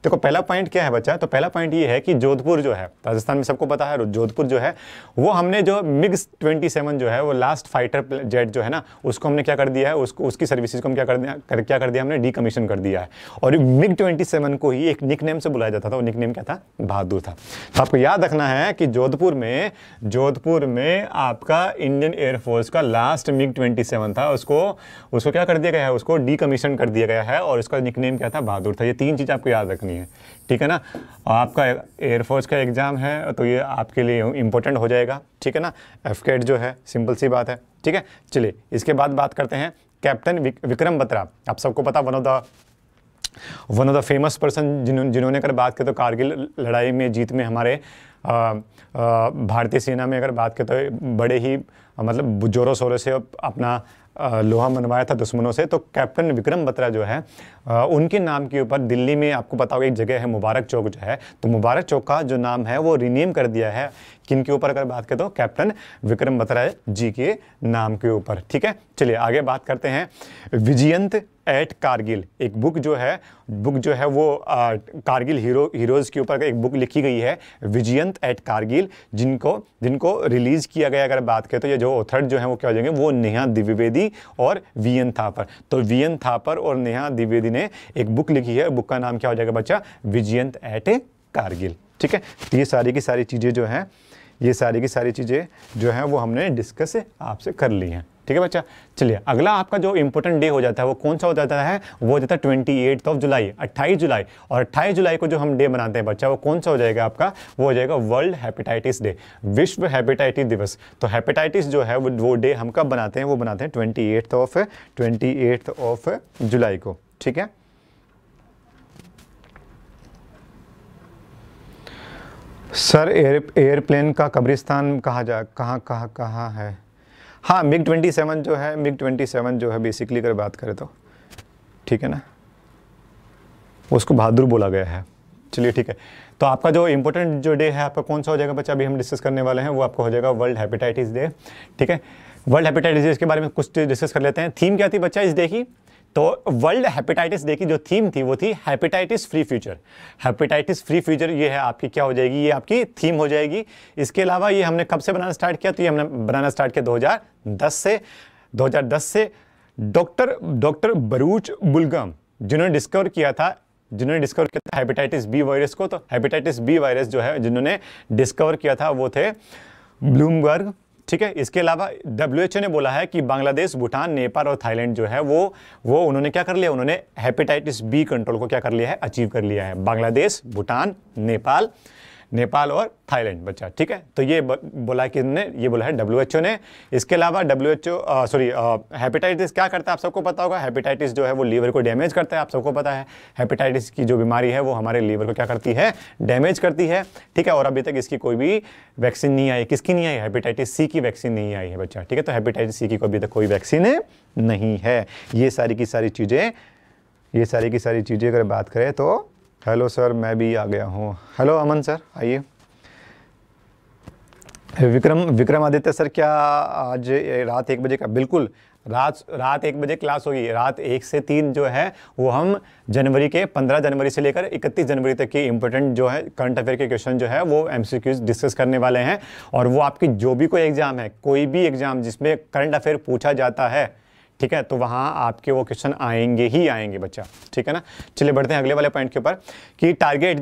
देखो पहला पॉइंट क्या है बच्चा, तो पहला पॉइंट ये है कि जोधपुर जो है राजस्थान में, सबको पता है जोधपुर जो है वो हमने जो MiG-27 जो है वो लास्ट फाइटर जेट जो है ना, उसको हमने क्या कर दिया है, उसको उसकी सर्विसेज को हम क्या कर दिया हमने डीकमीशन कर दिया है। और MiG-27 को ही एक निकनेम से बुलाया जाता था, वो निकनेम क्या था, बहादुर था। तो आपको याद रखना है कि जोधपुर में आपका इंडियन एयरफोर्स का लास्ट MiG-27 था, उसको क्या कर दिया गया है, उसको डीकमीशन कर दिया गया है, और इसका निकनेम क्या था, बहादुर था। ये तीन चीज़ आपको याद रखनी है। ठीक है ना, आपका एयरफोर्स का एग्ज़ाम है तो ये आपके लिए इम्पोर्टेंट हो जाएगा। ठीक है ना, FCAT जो है, सिंपल सी बात है। ठीक है, चलिए इसके बाद बात करते हैं कैप्टन विक्रम बत्रा। आप सबको पता, one of the one of the famous person जिन्होंने अगर बात करें तो कारगिल लड़ाई में जीत में हमारे भारतीय सेना में अगर बात करें तो बड़े ही मतलब जोरों शोरों से अपना लोहा मनवाया था दुश्मनों से। तो कैप्टन विक्रम बत्रा जो है उनके नाम के ऊपर दिल्ली में आपको पता होगा एक जगह है मुबारक चौक जो है, तो मुबारक चौक का जो नाम है वो रीनेम कर दिया है किनके ऊपर अगर बात करें तो कैप्टन विक्रम बत्रा जी के नाम के ऊपर। ठीक है, चलिए आगे बात करते हैं। विजयंत एट कारगिल एक बुक जो है वो कारगिल हीरोज़ के ऊपर एक बुक लिखी गई है विजयंत एट कारगिल, जिनको रिलीज़ किया गया अगर बात करें तो ये जो ऑथर्ड जो है वो क्या हो जाएंगे वो नेहा द्विवेदी और वी एन थापर। तो वी एन थापर और नेहा द्विवेदी ने एक बुक लिखी है, बुक का नाम क्या हो जाएगा बच्चा विजयंत एट कारगिल। ठीक है, तो ये सारी की सारी चीज़ें जो हैं वो हमने डिस्कस आपसे कर ली हैं। ठीक है बच्चा, चलिए अगला आपका जो इम्पोर्टेंट डे हो जाता है वो कौन सा हो जाता है, वो हो जाता है 28 जुलाई 28 जुलाई। और 28 जुलाई को जो हम डे मनाते हैं बच्चा वो कौन सा हो जाएगा आपका, वो हो जाएगा वर्ल्ड हेपेटाइटिस डे, विश्व हेपेटाइटिस दिवस। तो हेपेटाइटिस जो है वो डे हम कब बनाते हैं, वो बनाते हैं 28 जुलाई को। ठीक है, सर एयरप्लेन का कब्रिस्तान कहाँ है? हाँ, मिग-27 जो है बेसिकली अगर बात करें तो, ठीक है ना, उसको बहादुर बोला गया है। चलिए ठीक है, तो आपका जो इम्पोर्टेंट जो डे है आपका कौन सा हो जाएगा बच्चा, अभी हम डिस्कस करने वाले हैं वो आपका हो जाएगा वर्ल्ड हेपेटाइटिस डे। ठीक है, वर्ल्ड हेपेटाइटिस डे के बारे में कुछ डिस्कस कर लेते हैं। थीम क्या थी बच्चा इस डे की, तो वर्ल्ड हेपेटाइटिस डे की जो थीम थी वो थी hepatitis free future. Hepatitis free future ये है आपकी क्या हो जाएगी, ये आपकी थीम हो जाएगी। इसके अलावा ये हमने कब से बनाना स्टार्ट किया, तो ये हमने बनाना स्टार्ट किया 2010 से डॉक्टर बरूच बुलगम जिन्होंने डिस्कवर किया था हेपेटाइटिस बी वायरस को। तो हेपेटाइटिस बी वायरस जो है जिन्होंने डिस्कवर किया था वो थे ब्लूमबर्ग। ठीक है, इसके अलावा WHO ने बोला है कि बांग्लादेश, भूटान, नेपाल और थाईलैंड जो है वो उन्होंने क्या कर लिया, उन्होंने हेपेटाइटिस बी कंट्रोल को क्या कर लिया है, अचीव कर लिया है। बांग्लादेश, भूटान, नेपाल और थाईलैंड बच्चा। ठीक है, तो ये बोला कि ये बोला है WHO ने। इसके अलावा हेपेटाइटिस क्या करता है आप सबको पता होगा, हेपेटाइटिस जो है वो लीवर को डैमेज करता है, आप सबको पता है हेपेटाइटिस की जो बीमारी है वो हमारे लीवर को क्या करती है, डैमेज करती है। ठीक है, और अभी तक इसकी कोई भी वैक्सीन नहीं आई। किसकी नहीं आई, हेपेटाइटिस सी की वैक्सीन नहीं आई है बच्चा। ठीक है, तो हेपेटाइटिस सी की अभी तक कोई वैक्सीन नहीं है। ये सारी की सारी चीज़ें अगर बात करें तो, हेलो सर मैं भी आ गया हूँ, हेलो अमन सर आइए। विक्रमादित्य सर क्या आज रात 1 बजे का, बिल्कुल रात 1 बजे क्लास होगी। रात 1 से 3 जो है वो हम जनवरी के 15 जनवरी से लेकर 31 जनवरी तक के इंपॉर्टेंट जो है करंट अफेयर के क्वेश्चन जो है वो MCQs डिस्कस करने वाले हैं। और वो आपकी जो भी कोई एग्ज़ाम है, कोई भी एग्ज़ाम जिसमें करंट अफेयर पूछा जाता है, ठीक है, तो वहाँ आपके वो क्वेश्चन आएंगे ही आएंगे बच्चा। ठीक है ना, चलिए बढ़ते हैं अगले वाले पॉइंट के ऊपर कि टारगेट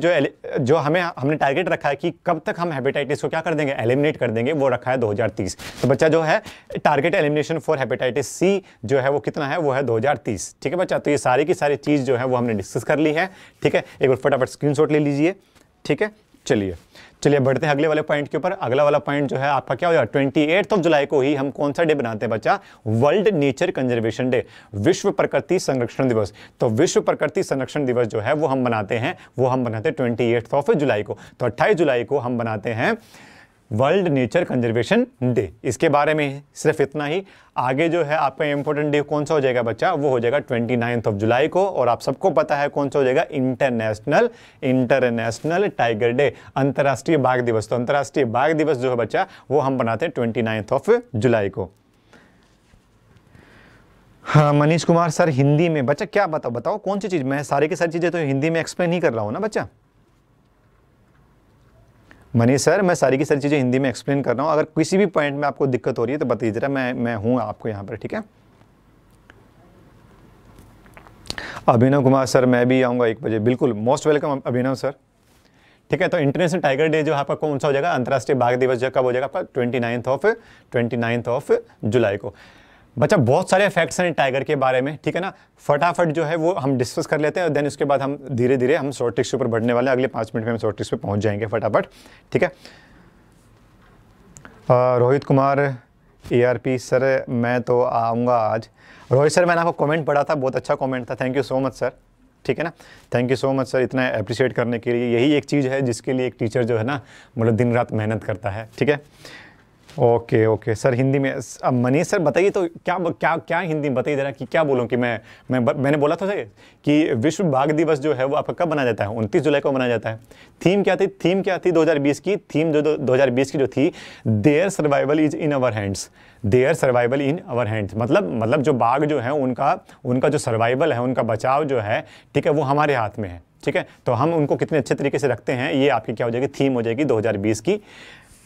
जो हमने टारगेट रखा है कि कब तक हम हेपेटाइटिस को क्या कर देंगे, एलिमिनेट कर देंगे, वो रखा है 2030। तो बच्चा जो है target elimination for hepatitis C जो है वो कितना है, वो है 2030। ठीक है बच्चा, तो ये सारी की सारी चीज़ जो है वो हमने डिस्कस कर ली है। ठीक है, एक बार फटाफट स्क्रीनशॉट ले लीजिए। ठीक है, चलिए बढ़ते हैं अगले वाले पॉइंट के ऊपर। अगला वाला पॉइंट जो है आपका क्या हो जाएगा, 28 जुलाई को ही हम कौन सा डे बनाते हैं बच्चा, वर्ल्ड नेचर कंजर्वेशन डे, विश्व प्रकृति संरक्षण दिवस। तो विश्व प्रकृति संरक्षण दिवस जो है वो हम बनाते हैं 28 जुलाई को। तो 28 जुलाई को हम बनाते हैं वर्ल्ड नेचर कंजर्वेशन डे। इसके बारे में सिर्फ इतना ही। आगे जो है आपका इंपॉर्टेंट डे कौन सा हो जाएगा बच्चा, वो हो जाएगा 29 जुलाई को। और आप सबको पता है कौन सा हो जाएगा, इंटरनेशनल टाइगर डे, अंतर्राष्ट्रीय बाघ दिवस। तो अंतर्राष्ट्रीय बाघ दिवस जो है बच्चा वो हम बनाते हैं 29 जुलाई को। हाँ मनीष कुमार सर हिंदी में बच्चा क्या बताओ कौन सी चीज़, मैं सारी की सारी चीज़ें तो हिंदी में एक्सप्लेन ही कर रहा हूँ ना बच्चा। मनीष सर मैं सारी की सारी चीज़ें हिंदी में एक्सप्लेन कर रहा हूँ, अगर किसी भी पॉइंट में आपको दिक्कत हो रही है तो बताइए जरा, मैं हूँ आपको यहाँ पर। ठीक है, अभिनव कुमार सर मैं भी आऊँगा 1 बजे, बिल्कुल मोस्ट वेलकम अभिनव सर। ठीक है, तो इंटरनेशनल टाइगर डे जो है आपका कौन सा हो जाएगा, अंतर्राष्ट्रीय बाघ दिवस जो कब हो जाएगा आपका 29 जुलाई को। बच्चा बहुत सारे फैक्ट्स हैं टाइगर के बारे में। ठीक है ना, फटाफट जो है वो हम डिस्कस कर लेते हैं और देन उसके बाद हम धीरे धीरे हम शॉर्ट ट्रिक्स के ऊपर बढ़ने वाले हैं। अगले 5 मिनट में हम शॉर्ट ट्रिक्स पे पहुंच जाएंगे फटाफट। ठीक है, रोहित कुमार ARP सर मैं तो आऊँगा आज। रोहित सर मैंने आपका कमेंट पढ़ा था, बहुत अच्छा कमेंट था, thank you so much sir. ठीक है ना। Thank you so much sir इतना अप्रिशिएट करने के लिए। यही एक चीज़ है जिसके लिए एक टीचर जो है ना मतलब दिन रात मेहनत करता है। ठीक है ओके ओके सर हिंदी में अब मनीष सर बताइए तो क्या क्या क्या हिंदी बताइए ज़रा कि क्या बोलूँ कि मैंने बोला था सर कि विश्व बाघ दिवस जो है वो आपका कब मनाया जाता है? 29 जुलाई को मनाया जाता है। थीम क्या थी 2020 की? थीम जो 2020 की जो थी their survival is in our hands. Their survival in our hands मतलब जो बाघ जो है उनका जो सर्वाइवल है उनका बचाव जो है ठीक है वो हमारे हाथ में है। ठीक है तो हम उनको कितने अच्छे तरीके से रखते हैं ये आपकी क्या हो जाएगी थीम हो जाएगी 2020 की।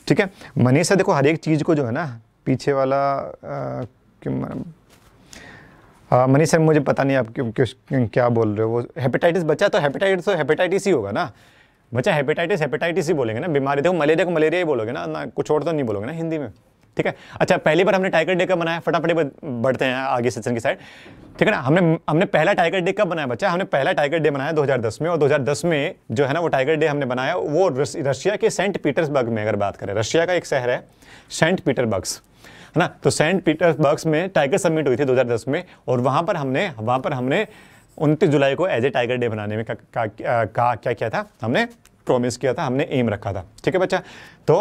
ठीक है मनीष सर देखो हर एक चीज़ को जो है ना पीछे वाला मनीष सर मुझे पता नहीं आप क्या बोल रहे हो। वो हेपेटाइटिस बच्चा तो हेपेटाइटिस ही होगा ना बच्चा हेपेटाइटिस ही बोलेंगे ना बीमारी। देखो मलेरिया को मलेरिया ही बोलोगे ना कुछ और तो नहीं बोलोगे ना हिंदी में। ठीक है अच्छा पहली बार हमने टाइगर डे कब मनाया? फटाफट बढ़ते हैं आगे सेशन की साइड। ठीक है ना हमने पहला टाइगर डे कब बनाया बच्चा? हमने पहला टाइगर डे बनाया 2010 में और 2010 में जो है ना वो टाइगर डे हमने बनाया वो रशिया के सेंट पीटर्सबर्ग में। अगर बात करें रशिया का एक शहर है सेंट पीटर्सबर्ग्स है ना तो सेंट पीटर्सबर्ग्स में टाइगर समिट हुई थी 2010 में और वहाँ पर हमने 29 जुलाई को एज ए टाइगर डे बनाने में क्या किया था हमने प्रॉमिस किया था हमने एम रखा था। ठीक है बच्चा तो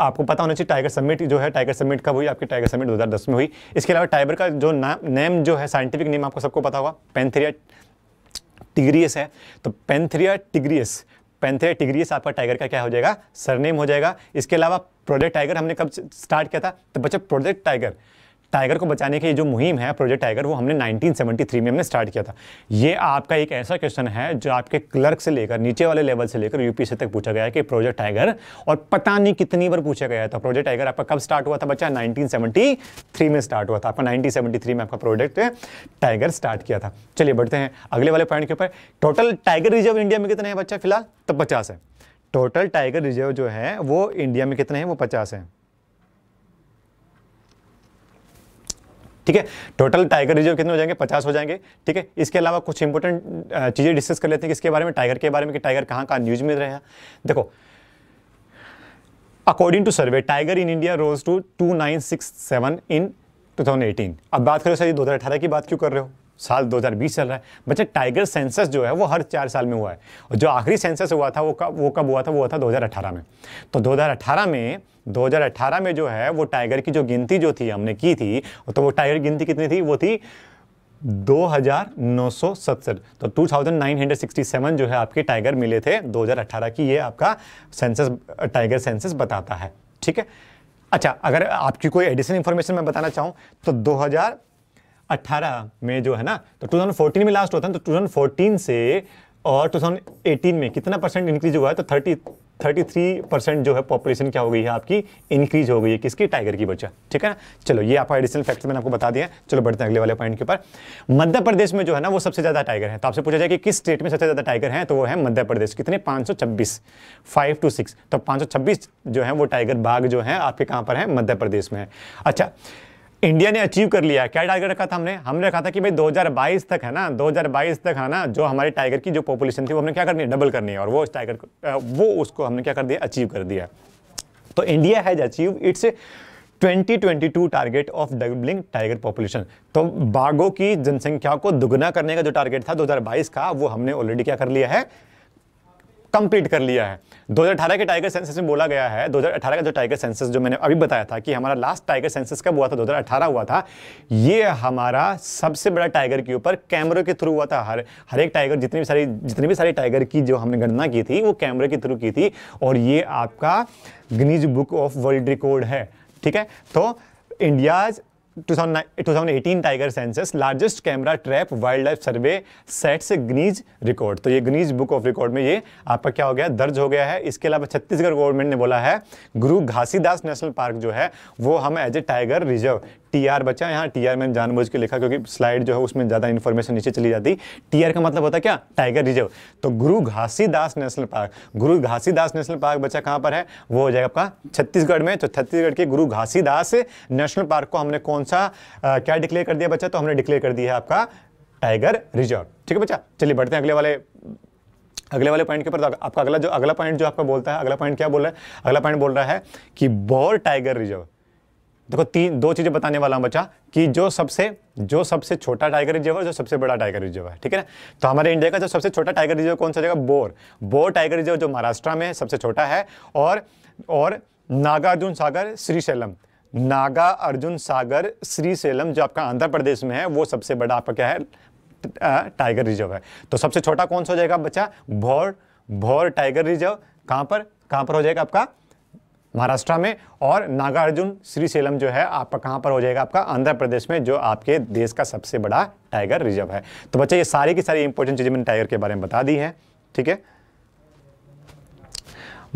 आपको पता होना चाहिए टाइगर समिट जो है टाइगर समिट कब हुई आपकी? टाइगर समिट 2010 में हुई। इसके अलावा टाइगर का जो नेम जो है साइंटिफिक नेम आपको सबको पता होगा पैंथेरिया टिग्रियस है तो पैंथेरिया टिग्रियस आपका टाइगर का क्या हो जाएगा सरनेम हो जाएगा। इसके अलावा प्रोजेक्ट टाइगर हमने कब स्टार्ट किया था तो बच्चा प्रोजेक्ट टाइगर को बचाने की जो मुहिम है प्रोजेक्ट टाइगर वो हमने 1973 में हमने स्टार्ट किया था। ये आपका एक ऐसा क्वेश्चन है जो आपके क्लर्क से लेकर नीचे वाले लेवल से लेकर यूपीएससी तक पूछा गया है कि प्रोजेक्ट टाइगर और पता नहीं कितनी बार पूछा गया था। प्रोजेक्ट टाइगर आपका कब स्टार्ट हुआ था बच्चा? 1973 में स्टार्ट हुआ था आपका। 1973 में आपका प्रोजेक्ट टाइगर स्टार्ट किया था। चलिए बढ़ते हैं अगले वाले पॉइंट के ऊपर। टोटल टाइगर रिजर्व इंडिया में कितने हैं बच्चा फिलहाल? तो 50 है। टोटल टाइगर रिजर्व जो है वो इंडिया में कितने हैं? वो 50 है। ठीक है टोटल टाइगर रिजर्व कितने हो जाएंगे? 50 हो जाएंगे। ठीक है इसके अलावा कुछ इंपॉर्टेंट चीज़ें डिस्कस कर लेते हैं किसके बारे में? टाइगर के बारे में कि टाइगर कहाँ न्यूज में रहा। देखो according to survey tiger in India rose to 2967 in 2018। अब बात करो सर 2018 की बात क्यों कर रहे हो? साल 2020 चल रहा है बच्चा। टाइगर सेंसस जो है वो हर 4 साल में हुआ है और जो आखिरी सेंसस हुआ था वो कब हुआ था? वो हुआ था 2018 में। तो 2018 में जो है वो टाइगर की जो गिनती जो थी हमने की थी तो वो टाइगर गिनती कितनी थी? वो थी 2967। तो 2967 जो है आपके टाइगर मिले थे 2018 की। ये आपका सेंसस टाइगर सेंसस बताता है। ठीक है अच्छा अगर आपकी कोई एडिशनल इंफॉर्मेशन मैं बताना चाहूँ तो 2018 में जो है ना तो 2014 में लास्ट होता है तो 2014 से और 2018 में कितना परसेंट इंक्रीज हुआ है? तो 33% जो है पॉपुलेशन क्या हो गई है आपकी? इंक्रीज हो गई है किसकी? टाइगर की बच्चा। ठीक है ना चलो ये आपका एडिशनल फैक्ट मैंने आपको बता दिया। चलो बढ़ते हैं अगले वाले पॉइंट के ऊपर। मध्य प्रदेश में जो है ना वो सबसे ज़्यादा टाइगर है। तो आपसे पूछा जाए कि किस स्टेट में सबसे ज़्यादा टाइगर है तो वो है मध्य प्रदेश। कितने? 526 526। तो 526 जो है वो टाइगर बाघ जो है आपके कहाँ पर है? मध्य प्रदेश में है। अच्छा इंडिया ने अचीव कर लिया। क्या टारगेट रखा था हमने? हमने रखा था कि भाई 2022 तक है ना 2022 तक है ना जो हमारे टाइगर की जो पॉपुलेशन थी वो हमने क्या करनी है? डबल करनी है। और वो टाइगर वो उसको हमने क्या कर दिया? अचीव कर दिया। तो India has achieve its 2022 target of doubling tiger population. तो बाघों की जनसंख्या को दुगना करने का जो टारगेट था 2022 का वो हमने ऑलरेडी क्या कर लिया है? कंप्लीट कर लिया है। 2018 के टाइगर सेंसस में बोला गया है 2018 का जो टाइगर सेंसस जो मैंने अभी बताया था कि हमारा लास्ट टाइगर सेंसस कब हुआ था? 2018 हुआ था। ये हमारा सबसे बड़ा टाइगर के ऊपर कैमरे के थ्रू हुआ था। हर एक टाइगर जितनी भी सारी टाइगर की जो हमने गणना की थी वो कैमरे के थ्रू की थी और ये आपका Guinness book of world record है। ठीक है तो India's 2018 tiger census largest camera trap wild life survey sets Guinness record. तो ये गिनीज बुक ऑफ रिकॉर्ड में ये आपका क्या हो गया? दर्ज हो गया है। इसके अलावा छत्तीसगढ़ गवर्नमेंट ने बोला है गुरु घासीदास नेशनल पार्क जो है वो हम as a tiger reserve TR बचा। यहाँ टीआर मैंने जानबूझ के लिखा क्योंकि स्लाइड जो है उसमें ज़्यादा इन्फॉर्मेशन नीचे चली जाती। टीआर का मतलब होता है क्या? Tiger reserve. तो गुरु घासीदास नेशनल पार्क बच्चा कहाँ पर है? वो हो जाएगा आपका छत्तीसगढ़ में। तो छत्तीसगढ़ के गुरु घासीदास नेशनल पार्क को हमने कौन सा क्या डिक्लेयर कर दिया बच्चा? तो हमने डिक्लेयर कर दिया है आपका टाइगर रिजर्व। ठीक है बच्चा चलिए बढ़ते हैं अगले वाले पॉइंट के ऊपर। तो आपका अगला पॉइंट जो आपका बोलता है अगला पॉइंट क्या बोल रहा है? अगला पॉइंट बोल रहा है कि बौर टाइगर रिजर्व देखो दो चीज़ें बताने वाला बचा कि जो सबसे छोटा टाइगर रिजर्व है, जो सबसे बड़ा टाइगर रिजर्व है, ठीक है ना। तो हमारे इंडिया का जो सबसे छोटा टाइगर रिजर्व कौन सा जगह, बोर टाइगर रिजर्व जो महाराष्ट्र में सबसे छोटा है, और नागार्जुन सागर श्रीशैलम, नागा अर्जुन सागर श्रीशैलम जो आपका आंध्र प्रदेश में है, वो सबसे बड़ा आपका क्या है, टाइगर रिजर्व है। तो सबसे छोटा कौन सा हो जाएगा बच्चा, भोर टाइगर रिजर्व कहाँ पर हो जाएगा आपका महाराष्ट्र में, और नागार्जुन श्रीशैलम जो है आपका कहाँ पर हो जाएगा आपका आंध्र प्रदेश में, जो आपके देश का सबसे बड़ा टाइगर रिजर्व है। तो बच्चे ये सारी की सारी इंपॉर्टेंट चीज़ें मैंने टाइगर के बारे में बता दी है, ठीक है।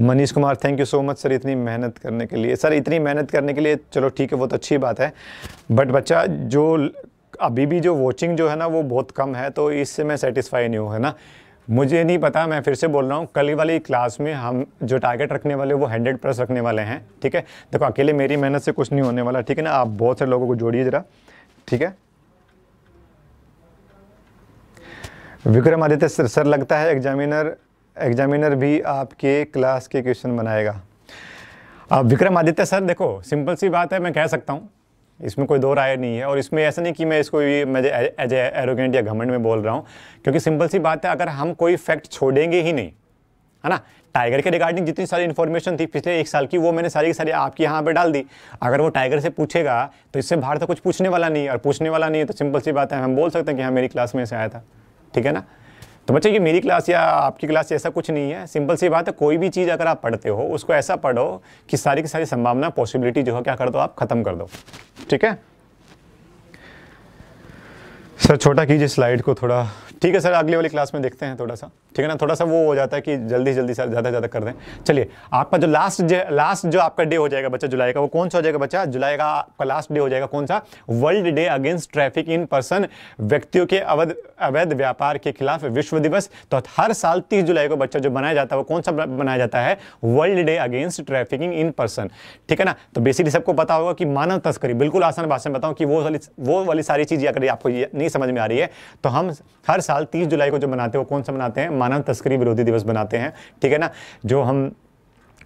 Manish Kumar thank you so much sir इतनी मेहनत करने के लिए। सर इतनी मेहनत करने के लिए चलो ठीक है, वो तो अच्छी बात है, बट बच्चा जो अभी भी जो वॉचिंग जो है ना वो बहुत कम है, तो इससे मैं सेटिस्फाई नहीं हूँ, है ना। मुझे नहीं पता, मैं फिर से बोल रहा हूँ, कल वाली क्लास में हम जो टारगेट रखने वाले वो 100+ रखने वाले हैं, ठीक है। देखो अकेले मेरी मेहनत से कुछ नहीं होने वाला, ठीक है ना, आप बहुत सारे लोगों को जोड़िए ज़रा, ठीक है। विक्रम आदित्य सर लगता है एग्जामिनर भी आपके क्लास के क्वेश्चन बनाएगा। अब विक्रम आदित्य सर देखो सिंपल सी बात है, मैं कह सकता हूँ, इसमें कोई दो राय नहीं है, और इसमें ऐसा नहीं कि मैं इसको एज एरोगेंट या घमंड में बोल रहा हूँ, क्योंकि सिंपल सी बात है, अगर हम कोई फैक्ट छोड़ेंगे ही नहीं, है ना। टाइगर के रिगार्डिंग जितनी सारी इन्फॉर्मेशन थी पिछले 1 साल की, वो मैंने सारी की सारी आपकी यहाँ पे डाल दी। अगर वो टाइगर से पूछेगा तो इससे बाहर तो कुछ पूछने वाला नहीं है, और पूछने वाला नहीं है तो सिंपल सी बात है हम बोल सकते हैं कि हाँ मेरी क्लास में से आया था, ठीक है ना। तो बच्चे ये मेरी क्लास या आपकी क्लास ऐसा कुछ नहीं है, सिंपल सी बात है। कोई भी चीज़ अगर आप पढ़ते हो उसको ऐसा पढ़ो कि सारी की सारी संभावना पॉसिबिलिटी जो है क्या कर दो आप खत्म कर दो, ठीक है। सर छोटा कीजिए स्लाइड को थोड़ा, ठीक है सर, अगली वाली क्लास में देखते हैं थोड़ा सा, ठीक है ना। थोड़ा सा वो हो जाता है कि जल्दी सर ज़्यादा ज़्यादा कर दें। चलिए आपका जो लास्ट जो आपका डे हो जाएगा बच्चा जुलाई का, वो कौन सा हो जाएगा बच्चा, जुलाई का आपका लास्ट डे हो जाएगा कौन सा, world day against traffic in person, व्यक्तियों के अवैध व्यापार के खिलाफ विश्व दिवस। तो हर साल 30 जुलाई को बच्चा जो मनाया जाता है वो कौन सा मनाया जाता है, world day against trafficking in person, ठीक है ना। तो बेसिकली सबको पता होगा कि मानव तस्करी, बिल्कुल आसान भाषा में बताऊँ कि वो वाली सारी चीज़ अगर आपको नहीं समझ में आ रही है तो हम हर साल 30 जुलाई को जो मनाते हैं वो कौन सा मनाते हैं, मानव तस्करी विरोधी दिवस बनाते हैं, ठीक है ना। जो हम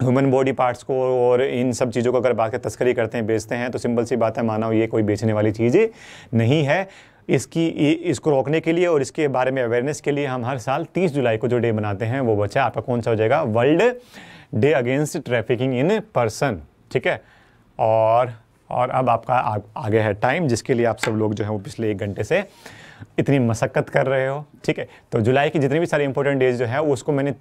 ह्यूमन बॉडी पार्ट्स को और इन सब चीज़ों को अगर बात कर तस्करी करते हैं, बेचते हैं, तो सिंपल सी बात है मानो ये कोई बेचने वाली चीज़ नहीं है। इसको रोकने के लिए और इसके बारे में अवेयरनेस के लिए हम हर साल 30 जुलाई को जो डे मनाते हैं वो बच्चा आपका कौन सा हो जाएगा, world day against trafficking in person, ठीक है। और अब आपका आगे है टाइम, जिसके लिए आप सब लोग जो है वो पिछले 1 घंटे से इतनी मशक्कत कर रहे हो, ठीक है। तो जुलाई की जितने भी सारे इंपॉर्टेंट डेज जो है उसको मैंने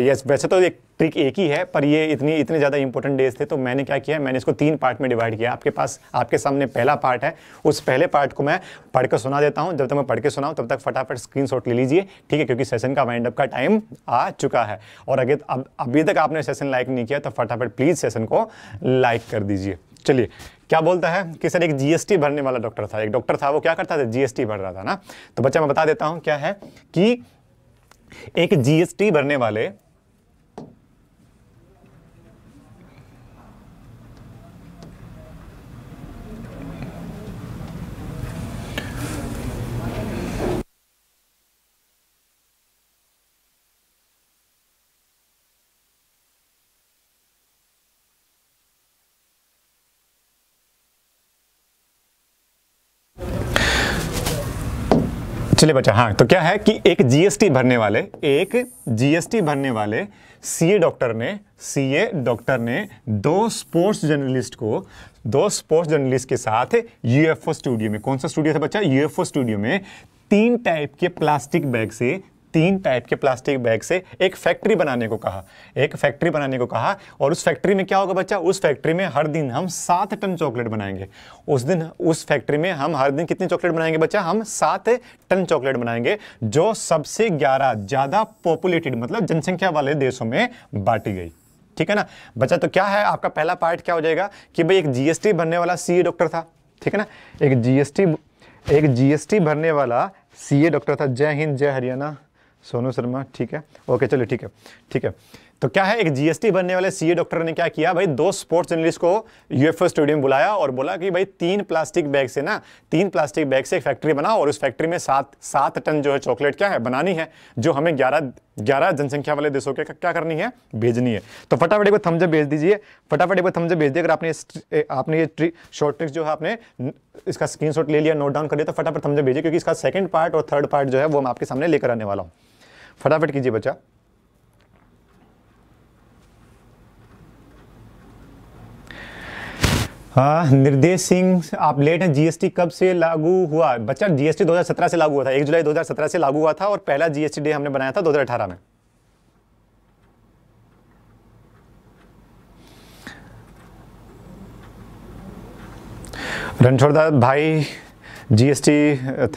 वैसे तो एक ट्रिक एक ही है, पर ये इतने ज़्यादा इंपॉर्टेंट डेज थे तो मैंने क्या किया, मैंने इसको 3 पार्ट में डिवाइड किया। आपके सामने पहला पार्ट है, उस पहले पार्ट को मैं पढ़ के सुना देता हूँ। जब तक मैं पढ़ के सुनाऊँ तब तक फटाफट स्क्रीनशॉट ले लीजिए, ठीक है, क्योंकि सेशन का वाइंड अप का टाइम आ चुका है। और अगर अभी तक आपने सेशन लाइक नहीं किया तो फटाफट प्लीज़ सेशन को लाइक कर दीजिए। चलिए क्या बोलता है कि सर एक जीएसटी भरने वाला डॉक्टर था, एक डॉक्टर था, वो क्या करता था, जीएसटी भर रहा था ना। तो बच्चा मैं बता देता हूं क्या है कि एक जीएसटी भरने वाले चलिए बच्चा, हाँ तो क्या है कि एक जीएसटी भरने वाले सीए डॉक्टर ने 2 स्पोर्ट्स जर्नलिस्ट को 2 स्पोर्ट्स जर्नलिस्ट के साथ यूएफओ स्टूडियो में, कौन सा स्टूडियो था बच्चा, यूएफओ स्टूडियो में 3 टाइप के प्लास्टिक बैग से एक फैक्ट्री बनाने को कहा, और उस फैक्ट्री में क्या होगा बच्चा, उस फैक्ट्री में हर दिन हम 7 टन चॉकलेट बनाएंगे। उस फैक्ट्री में हम हर दिन कितनी चॉकलेट बनाएंगे बच्चा, हम 7 टन चॉकलेट बनाएंगे, जो सबसे 11 ज़्यादा पॉपुलेटेड मतलब जनसंख्या वाले देशों में बांटी गई, ठीक है ना बच्चा। तो क्या है आपका पहला पार्ट क्या हो जाएगा कि भाई एक जीएसटी भरने वाला सीए डॉक्टर था, ठीक है ना, एक जीएसटी भरने वाला सीए डॉक्टर था। जय हिंद, जय हरियाणा सोनू शर्मा, ठीक है, ओके चलिए ठीक है। तो क्या है, एक जीएसटी बनने वाले सीए डॉक्टर ने क्या किया भाई, दो स्पोर्ट्स जर्नलिस्ट को यूएफओ स्टेडियम बुलाया और बोला कि भाई तीन प्लास्टिक बैग से एक फैक्ट्री बनाओ और उस फैक्ट्री में सात टन जो है चॉकलेट क्या है बनानी है, जो हमें 11 जनसंख्या वाले देशों के क्या करनी है, भेजनी है। तो फटाफट को थम्स अप भेज दीजिए, फटाफट को थम्स अप भेज दिए। अगर आपने ये शॉर्ट ट्रिक जो है आपने इसका स्क्रीनशॉट ले लिया, नोट डाउन कर लिया, तो फटाफट थम्स अप भेजिए क्योंकि इसका सेकंड पार्ट और थर्ड पार्ट जो है वो मैं आपके सामने लेकर आने वाला हूँ। फटाफट कीजिए बच्चा। हाँ, निर्देश सिंह आप लेट हैं। जीएसटी कब से लागू हुआ बच्चा? जीएसटी 2017 से लागू हुआ था, 1 जुलाई 2017 से लागू हुआ था और पहला जीएसटी डे हमने बनाया था 2018 में। रणछोड़दास भाई GST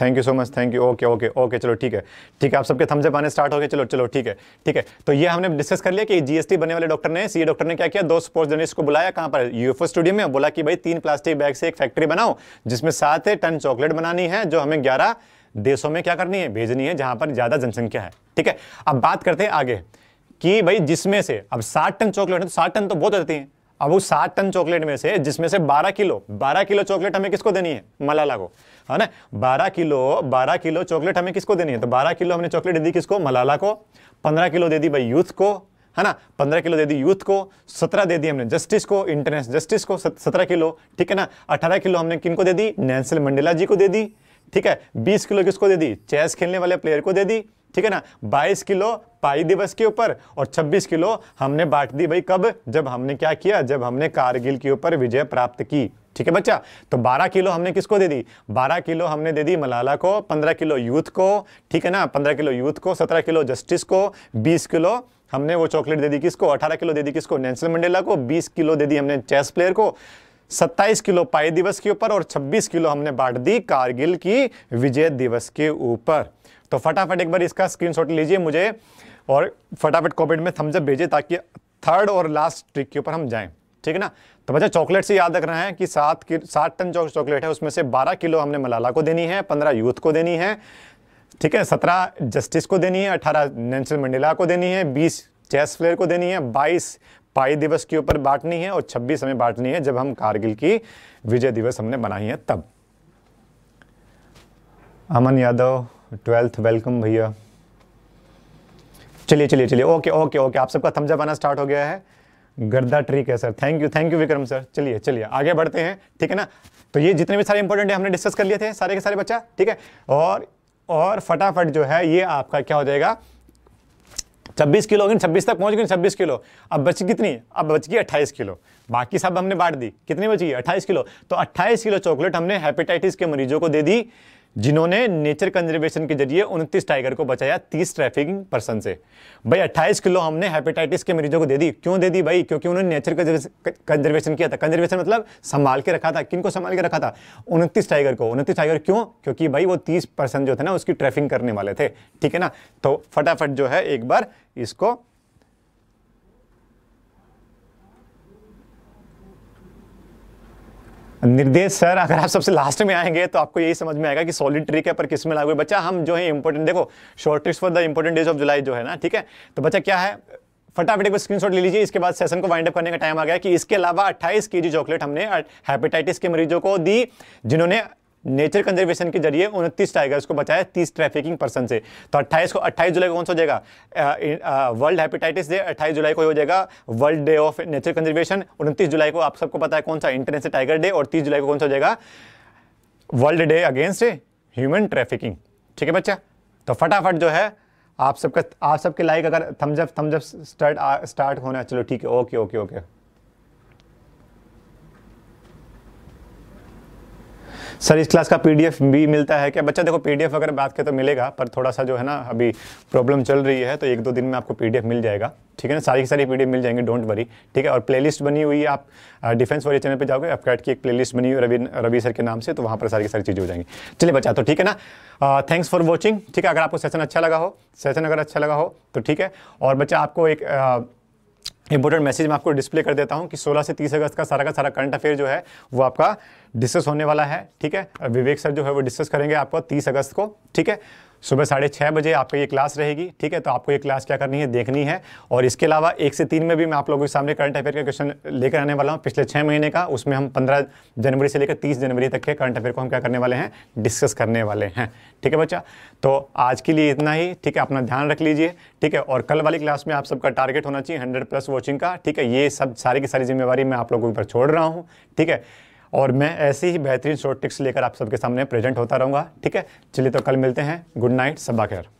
thank you so much, thank you. Okay okay okay, चलो ठीक है ठीक है, आप सबके थम्स अप आने स्टार्ट हो गए। चलो चलो ठीक है ठीक है। तो ये हमने डिस्कस कर लिया कि जीएसटी बनने वाले डॉक्टर ने, सीए डॉक्टर ने क्या किया, दो स्पोर्ट्स जर्नलिस्ट को बुलाया कहाँ पर, यूएफओ स्टेडियम में, बोला कि भाई 3 प्लास्टिक बैग से एक फैक्ट्री बनाओ जिसमें 7 टन चॉकलेट बनानी है जो हमें 11 देशों में क्या करनी है, भेजनी है, जहाँ पर ज़्यादा जनसंख्या है। ठीक है, अब बात करते हैं आगे कि भाई जिसमें से अब 7 टन चॉकलेट है तो 7 टन तो बहुत होती हैं। अब उस 7 टन चॉकलेट में से जिसमें से 12 किलो चॉकलेट हमें किसको देनी है, मलाला को, है ना। 12 किलो चॉकलेट हमें किसको देनी है, तो 12 किलो हमने चॉकलेट दे दी किसको, मलाला को। 15 किलो दे दी भाई यूथ को, है ना, 15 किलो दे दी यूथ को। 17 दे दी हमने जस्टिस को, इंटरनेशनल जस्टिस को 17 किलो, ठीक है ना। 18 किलो हमने किनको दे दी, नेल्सन मंडेला जी को दे दी, ठीक है। 20 किलो किसको दे दी, चेस खेलने वाले प्लेयर को दे दी, ठीक है ना। 22 किलो पाई दिवस के ऊपर, और 26 किलो हमने बांट दी भाई कब, जब हमने क्या किया, जब हमने कारगिल के ऊपर विजय प्राप्त की। ठीक है बच्चा, तो 12 किलो हमने किसको दे दी, 12 किलो हमने दे दी मलाला को, 15 किलो यूथ को, ठीक है ना, 15 किलो यूथ को, 17 किलो जस्टिस को, 20 किलो हमने वो चॉकलेट दे दी किसको, 18 किलो दे दी किसको, नेल्सन मंडेला को, 20 किलो दे दी हमने चेस प्लेयर को, 27 किलो पाई दिवस के ऊपर, और 26 किलो हमने बांट दी कारगिल की विजय दिवस के ऊपर। तो फटाफट एक बार इसका स्क्रीनशॉट लीजिए मुझे और फटाफट कमेंट में थम्स अप भेजिए ताकि थर्ड और लास्ट ट्रिक के ऊपर हम जाएं। ठीक है ना, तो बच्चा चॉकलेट से याद रखना है कि 7 टन जो चॉकलेट है उसमें से 12 किलो हमने मलाला को देनी है, 15 यूथ को देनी है, ठीक है, 17 जस्टिस को देनी है, 18 नेल्सन मंडेला को देनी है, 20 चेस प्लेयर को देनी है, 22 पाई दिवस के ऊपर बांटनी है, और 26 हमें बांटनी है जब हम कारगिल की विजय दिवस हमने बनाई है तब। अमन यादव 12th वेलकम भैया। चलिए चलिए चलिए, ओके ओके ओके, आप सबका थम्स अप आना स्टार्ट हो गया है। गर्दा ट्रिक है sir, thank you Vikram sir. चलिए चलिए आगे बढ़ते हैं, ठीक है ना। तो ये जितने भी सारे इंपॉर्टेंट है हमने डिस्कस कर लिए थे सारे के सारे बच्चा, ठीक है। और फटाफट जो है ये आपका क्या हो जाएगा, 26 किलो हो गई, 26 तक पहुंच गई, 26 किलो। अब बची कितनी, अब बच गई 28 किलो, बाकी सब हमने बांट दी, कितनी बची 28 किलो। तो 28 किलो चॉकलेट हमने हेपेटाइटिस के मरीजों को दे दी जिन्होंने नेचर कंजर्वेशन के जरिए 29 टाइगर को बचाया 30 ट्रैफिकिंग पर्सन से। भाई 28 किलो हमने हेपेटाइटिस के मरीजों को दे दी, क्यों दे दी भाई, क्योंकि उन्होंने नेचर कंजर्वेशन किया था। कंजर्वेशन मतलब संभाल के रखा था, किनको संभाल के रखा था, 29 टाइगर को। 29 टाइगर क्यों, क्योंकि भाई वो 30% जो थे ना उसकी ट्रैफिकिंग करने वाले थे। ठीक है ना, तो फटाफट जो है एक बार इसको निर्देश सर, अगर आप सबसे लास्ट में आएंगे तो आपको यही समझ में आएगा कि सॉलिड ट्रिक है पर किस में लागू है। बच्चा हम जो है इंपॉर्टेंट, देखो short tricks for the important days of July जो है ना, ठीक है। तो बच्चा क्या है, फटाफट एक स्क्रीनशॉट ले लीजिए, इसके बाद सेशन को वाइंड अप करने का टाइम आ गया। कि इसके अलावा 28 केजी चॉकलेट हमने हेपेटाइटिस के मरीजों को दी जिन्होंने नेचर कंजर्वेशन के जरिए 29 टाइगर्स को बचाया 30 ट्रैफिकिंग पर्सन से। तो 28 जुलाई को कौन सा हो जाएगा, वर्ल्ड हेपेटाइटिस डे। 28 जुलाई को हो जाएगा world day of nature conservation. 29 जुलाई को आप सबको पता है कौन सा, इंटरनेशनल टाइगर डे। और 30 जुलाई को कौन सा हो जाएगा, world day against human trafficking. ठीक है बच्चा, तो फटाफट जो है आप सबका, आप सबके लाइक अगर थम्स अप स्टार्ट होना है। चलो ठीक है, ओके ओके ओके। सर इस क्लास का पीडीएफ भी मिलता है क्या बच्चा? देखो पीडीएफ अगर बात करें तो मिलेगा, पर थोड़ा सा जो है ना अभी प्रॉब्लम चल रही है, तो 1-2 दिन में आपको पीडीएफ मिल जाएगा। ठीक है ना, सारी की सारी पीडीएफ मिल जाएंगे, डोंट वरी। ठीक है, और प्लेलिस्ट बनी हुई है, आप डिफेंस वाले चैनल पे जाओगे, एफकैट की एक प्लेलिस्ट बनी हुई रवि सर के नाम से, तो वहाँ पर सारी की सारी चीज़ें हो जाएंगी। चलिए बच्चा, तो ठीक है ना, थैंक्स फॉर वॉचिंग। ठीक है, अगर आपको सेशन अच्छा लगा हो, तो ठीक है। और बच्चा आपको एक इंपॉर्टेंट मैसेज मैं आपको डिस्प्ले कर देता हूं कि 16 से 30 अगस्त का सारा करंट अफेयर जो है वो आपका डिस्कस होने वाला है। ठीक है, विवेक सर जो है वो डिस्कस करेंगे आपको 30 अगस्त को। ठीक है, सुबह 6:30 बजे आपको ये क्लास रहेगी, ठीक है। तो आपको ये क्लास क्या करनी है, देखनी है। और इसके अलावा 1 से 3 में भी मैं आप लोगों के सामने करंट अफेयर का क्वेश्चन लेकर आने वाला हूँ पिछले 6 महीने का। उसमें हम 15 जनवरी से लेकर 30 जनवरी तक के करंट अफेयर को हम क्या करने वाले हैं, डिस्कस करने वाले हैं, ठीक है बच्चा। तो आज के लिए इतना ही, ठीक है। अपना ध्यान रख लीजिए, ठीक है। और कल वाली क्लास में आप सबका टारगेट होना चाहिए 100+ वॉचिंग का, ठीक है। ये सब सारी की सारी जिम्मेवारी मैं आप लोगों के ऊपर छोड़ रहा हूँ, ठीक है। और मैं ऐसे ही बेहतरीन शॉर्ट टिप्स लेकर आप सबके सामने प्रेजेंट होता रहूँगा, ठीक है। चलिए तो कल मिलते हैं। गुड नाइट, सबा खैर।